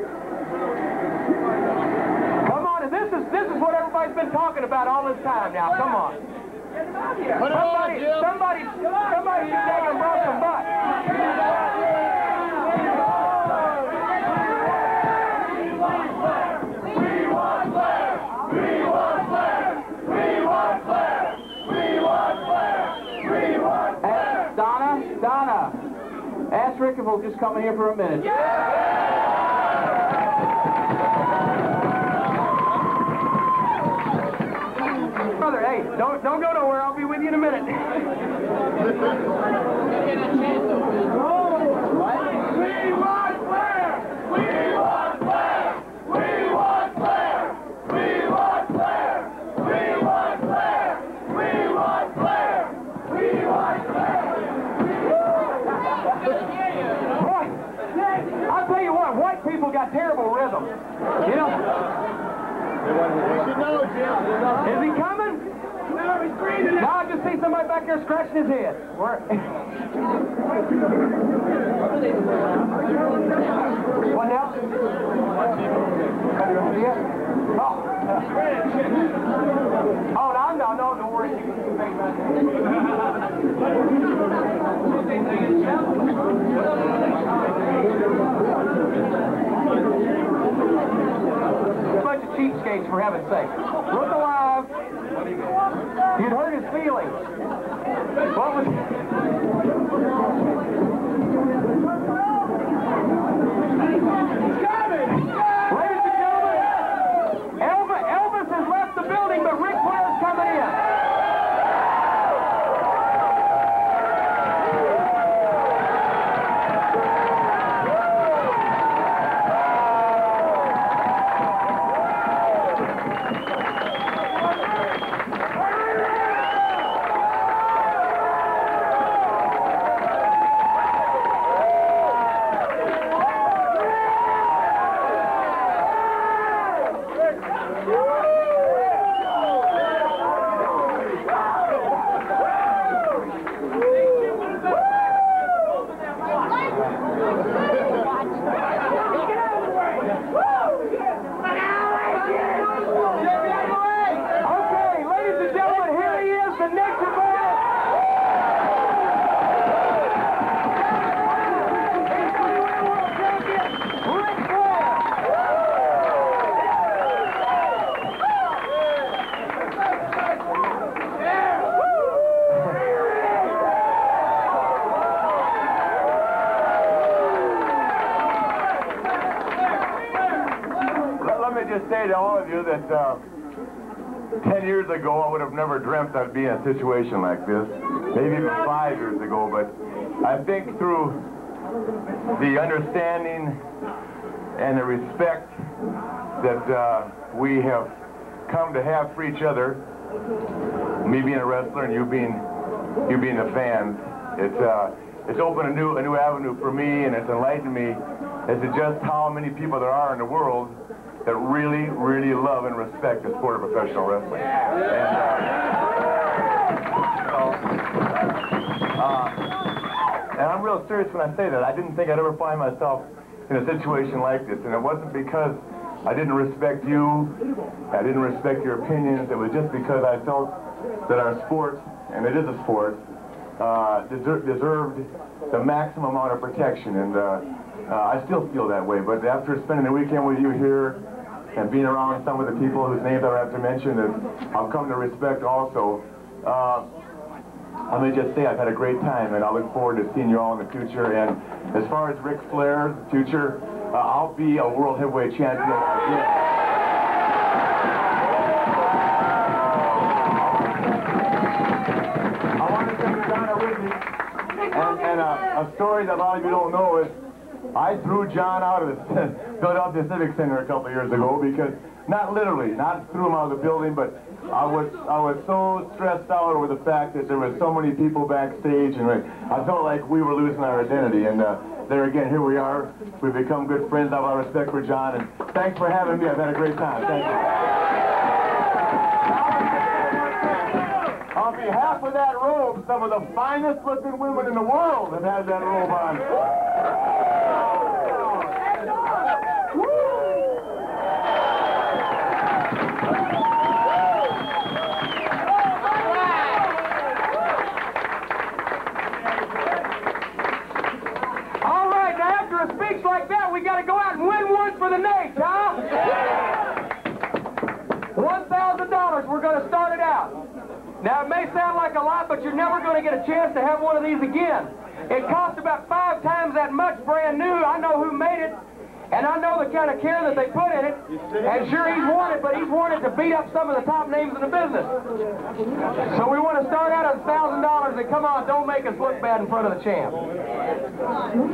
Come on, this is this is what everybody's been talking about all this time now. Come on. Somebody, somebody, somebody should take and brought some bucks. Ask Rick if we'll just come in here for a minute. Yeah! Brother, hey, don't, don't go nowhere. I'll be with you in a minute. We want Flair! We want Flair! We want Flair! We want Flair! We want Flair! We want Flair! We want Flair! Boy, I'll tell you what, white people got terrible rhythm. You know? You should know, Jim. Is he coming? No, he's breathing. Now I just see somebody back there scratching his head. Where? What now? Oh. Oh, no, no, no, don't worry. You can make that. A bunch of cheapskates, for heaven's sake. Look alive. You'd hurt his feelings. What was... that uh, ten years ago, I would have never dreamt I'd be in a situation like this, maybe even five years ago, but I think through the understanding and the respect that uh, we have come to have for each other, me being a wrestler and you being you being a fan, it's, uh, it's opened a new, a new avenue for me, and it's enlightened me as to just how many people there are in the world that really, really love and respect the sport of professional wrestling. And, uh, so, uh, and I'm real serious when I say that. I didn't think I'd ever find myself in a situation like this. And it wasn't because I didn't respect you, I didn't respect your opinions. It was just because I felt that our sport, and it is a sport, uh, deser deserved the maximum amount of protection. And uh, Uh, I still feel that way, but after spending the weekend with you here and being around some of the people whose names I have to mention that I've come to respect also, uh, I may just say I've had a great time, and I look forward to seeing you all in the future. And as far as Ric Flair's future, uh, I'll be a world heavyweight champion. Yeah. I want to thank John Arezzi, and, and uh, a story that a lot of you don't know is I threw John out of the Philadelphia Civic Center a couple of years ago because, not literally, not threw him out of the building, but I was I was so stressed out over the fact that there were so many people backstage, and I felt like we were losing our identity. And uh, there again, here we are. We've become good friends. I have a lot of respect for John, and thanks for having me. I've had a great time. Thank you. On behalf of that robe, some of the finest looking women in the world have had that robe on. Like that, we gotta go out and win one for the Nate, huh? Yeah. one thousand dollars, we're gonna start it out. Now, it may sound like a lot, but you're never gonna get a chance to have one of these again. It cost about five times that much brand new. I know who made it, And I know the kind of care that they put in it. And sure, he's wanted, but he's wanted to beat up some of the top names in the business. So we want to start out at a thousand dollars, and come on, don't make us look bad in front of the champ.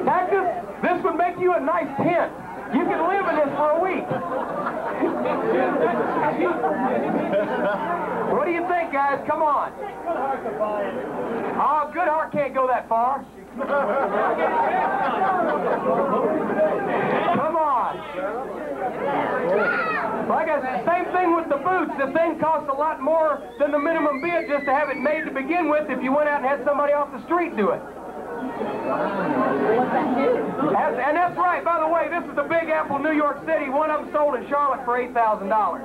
Texas, this would make you a nice tent. You can live in this for a week. What do you think, guys? Come on. Oh, good heart can't go that far. Come on. Like I said, same thing with the boots. The thing costs a lot more than the minimum bid just to have it made to begin with if you went out and had somebody off the street do it. That's, and that's right. By the way, this is the Big Apple, New York City. One of them sold in Charlotte for eight thousand dollars.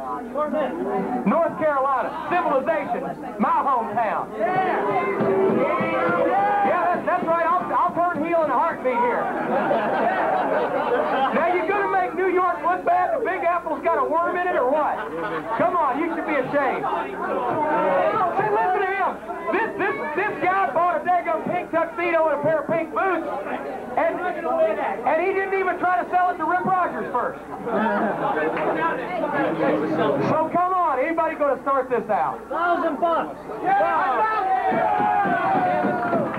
North Carolina, civilization, my hometown. Yeah, that's, that's right. I'll, I'll turn heel in a heartbeat here. Now, you're going to make New York look bad? The Big Apple's got a worm in it or what? Come on, you should be ashamed. Say, listen to him. This, this, this guy bought a daggum pink tuxedo and a pair of pink boots, and, and he didn't even try to sell it to Rick Rogers first. So come on, anybody going to start this out? Thousand bucks. Yeah.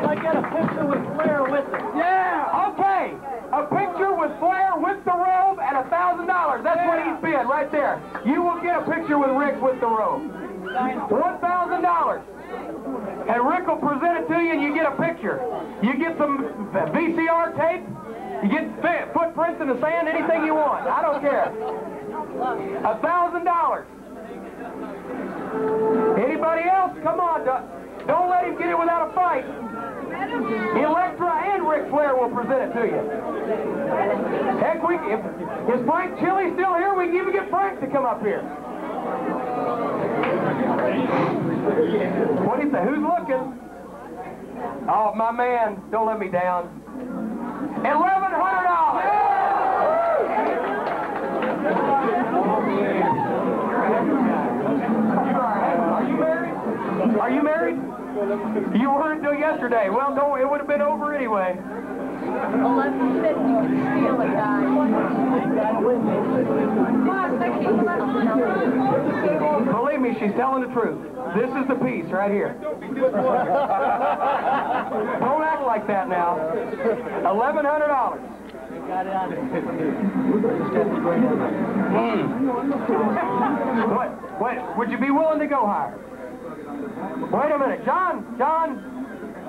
I got a picture with Flair with it. Yeah. Okay, a picture with Flair with the robe and a thousand dollars. That's yeah. what he's bid right there. You will get a picture with Rick with the robe. One thousand dollars. And Rick will present it to you, and you get a picture. You get some V C R tape, you get footprints in the sand, anything you want. I don't care. A thousand dollars. Anybody else? Come on, don't let him get it without a fight. Electra and Ric Flair will present it to you. Heck, we, if, is Frank Chili still here? We can even get Frank to come up here. What do you think? Who's looking? Oh, my man, don't let me down. eleven hundred dollars! Are you married? Are you married? You weren't until yesterday. Well, no, it would have been over anyway. Believe me, she's telling the truth. This is the piece right here. Don't act like that now. eleven hundred dollars. What? What? Would you be willing to go higher? Wait a minute, John. John.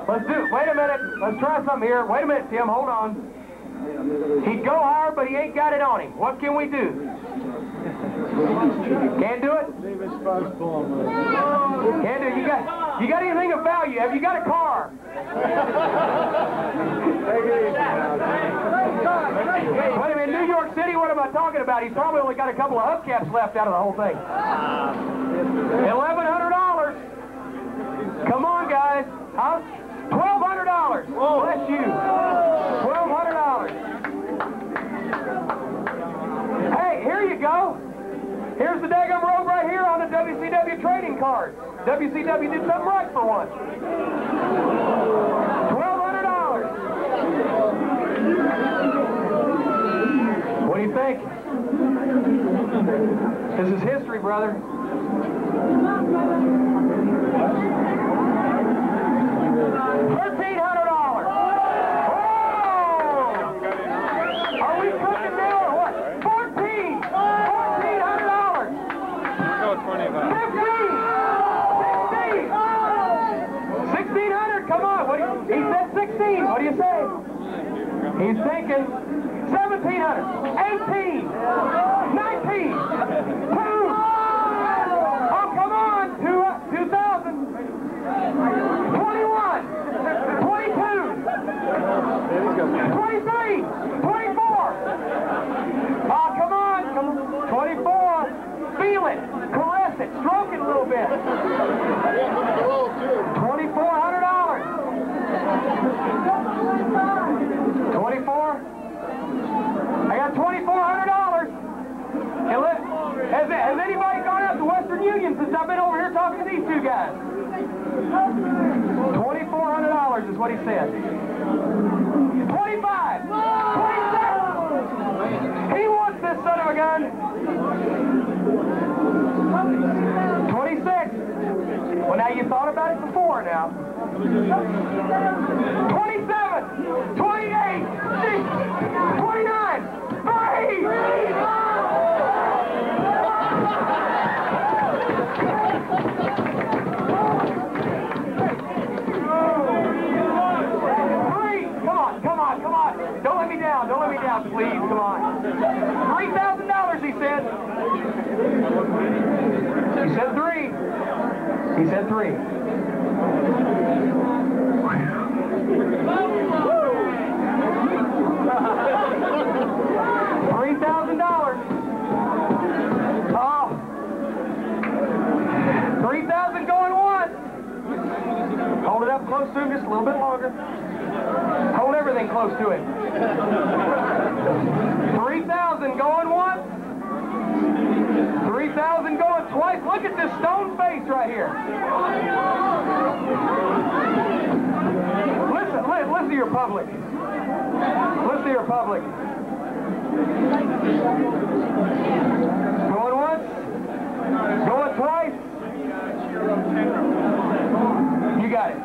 Let's do it. Wait a minute. Let's try something here. Wait a minute, Tim. Hold on. He'd go higher, but he ain't got it on him. What can we do? Can't do it? Can't do it. You got, you got anything of value? Have you got a car? Wait a minute. New York City, what am I talking about? He's probably only got a couple of hubcaps left out of the whole thing. eleven hundred dollars. Come on, guys. I'll twelve hundred dollars. Bless you. twelve hundred dollars. Hey, here you go. Here's the daggum robe right here on the W C W trading card. W C W did something right for once. twelve hundred dollars. What do you think? This is history, brother. thirteen hundred dollars. Are we cooking now or what? fourteen! fourteen hundred dollars! fifteen! sixteen! sixteen hundred! Come on! What do you, he said sixteen! What do you say? He's thinking. seventeen hundred! eighteen! nineteen! two! Oh, come on! two thousand! twenty-three! twenty-four! Oh, come on! Come on. twenty-four! Feel it! Caress it! Stroke it a little bit! twenty-four hundred dollars! twenty-four? I got twenty-four hundred dollars! Has, has anybody gone out to Western Union since I've been over here talking to these two guys? twenty-four hundred dollars is what he said. twenty-five! twenty-seven! He this son of a gun. twenty-six. Well, now you thought about it before now. twenty-seven. twenty-eight. twenty-nine. thirty. Don't let me down, please. Come on. Three thousand dollars, he said. He said three. He said three. Three thousand dollars. Oh. Three thousand going once. Hold it up close to him just a little bit longer. Hold everything close to it. three thousand going once. three thousand going twice. Look at this stone face right here. Listen, listen, listen to your public. Listen to your public. Going once. Going twice. You got it.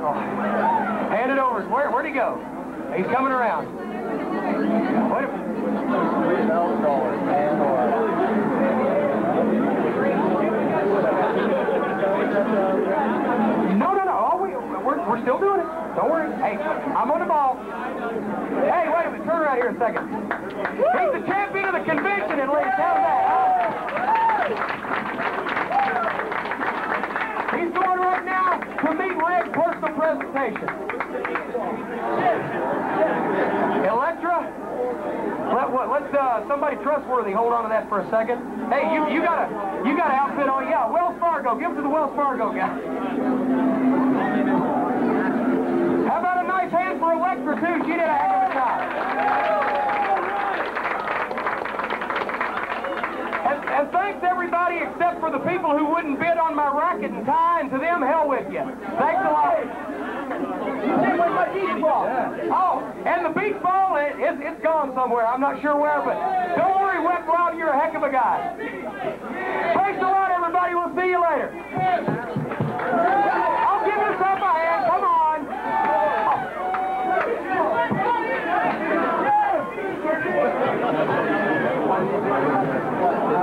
Hand it over. Where, where'd he go? He's coming around. Wait a minute. No, no, no. Oh, we, we're, we're still doing it. Don't worry. Hey, I'm on the ball. Hey, wait a minute. Turn around here a second. He's the champion of the convention, and ladies, how's that? Huh? He's going right now to meet Leg personal presentation. Electra, let what? Let's uh, somebody trustworthy hold on to that for a second. Hey, you you got a you got an outfit on? Yeah, Wells Fargo. Give it to the Wells Fargo guy. How about a nice hand for Electra too? She did a heck of a job. And thanks everybody except for the people who wouldn't bid on my racket and tie, and to them, hell with you. Thanks a lot. Oh, and the beach ball, it, it, it's gone somewhere. I'm not sure where, but don't worry, Wet Rob, you're a heck of a guy. Thanks a lot, everybody. We'll see you later. I'll give this up my hand. Come on. Oh.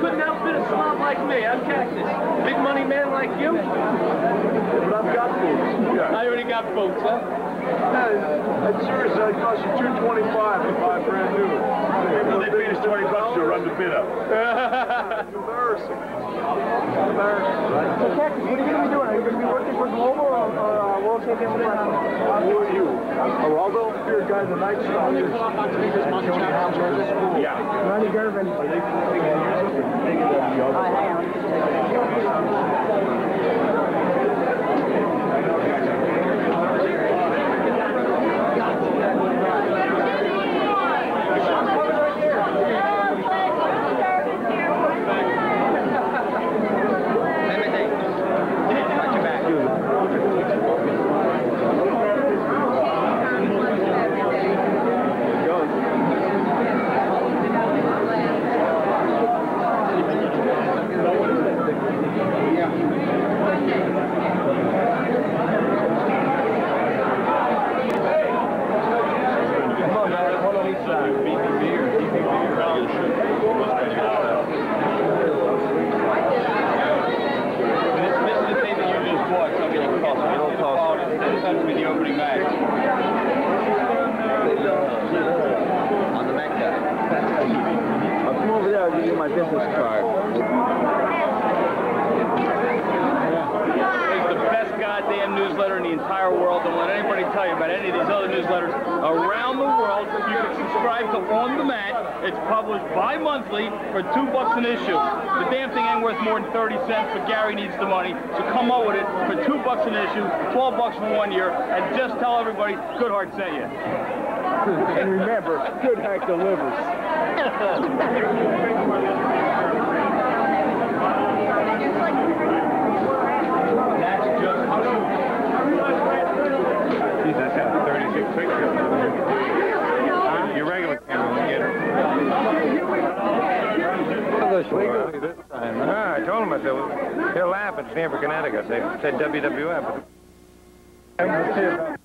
Couldn't outfit a small black like me, I'm Cactus. Big money man like you? But I've got boots. Yeah. I already got boots, huh? Yeah, it's serious. I'd cost you two twenty-five to buy brand new. People, they paid us twenty bucks, you'll run the bid up. It's embarrassing. It's embarrassing, right? So, Cactus, what are you going to be doing? Are you going to be working for Global or, or uh, World Champion? Who are you? Geraldo? You're a guy in the night shop. Can you pull up my speakers, Monster Factory? Yeah. Ronnie Gervin. Are they putting in your system? I W W F.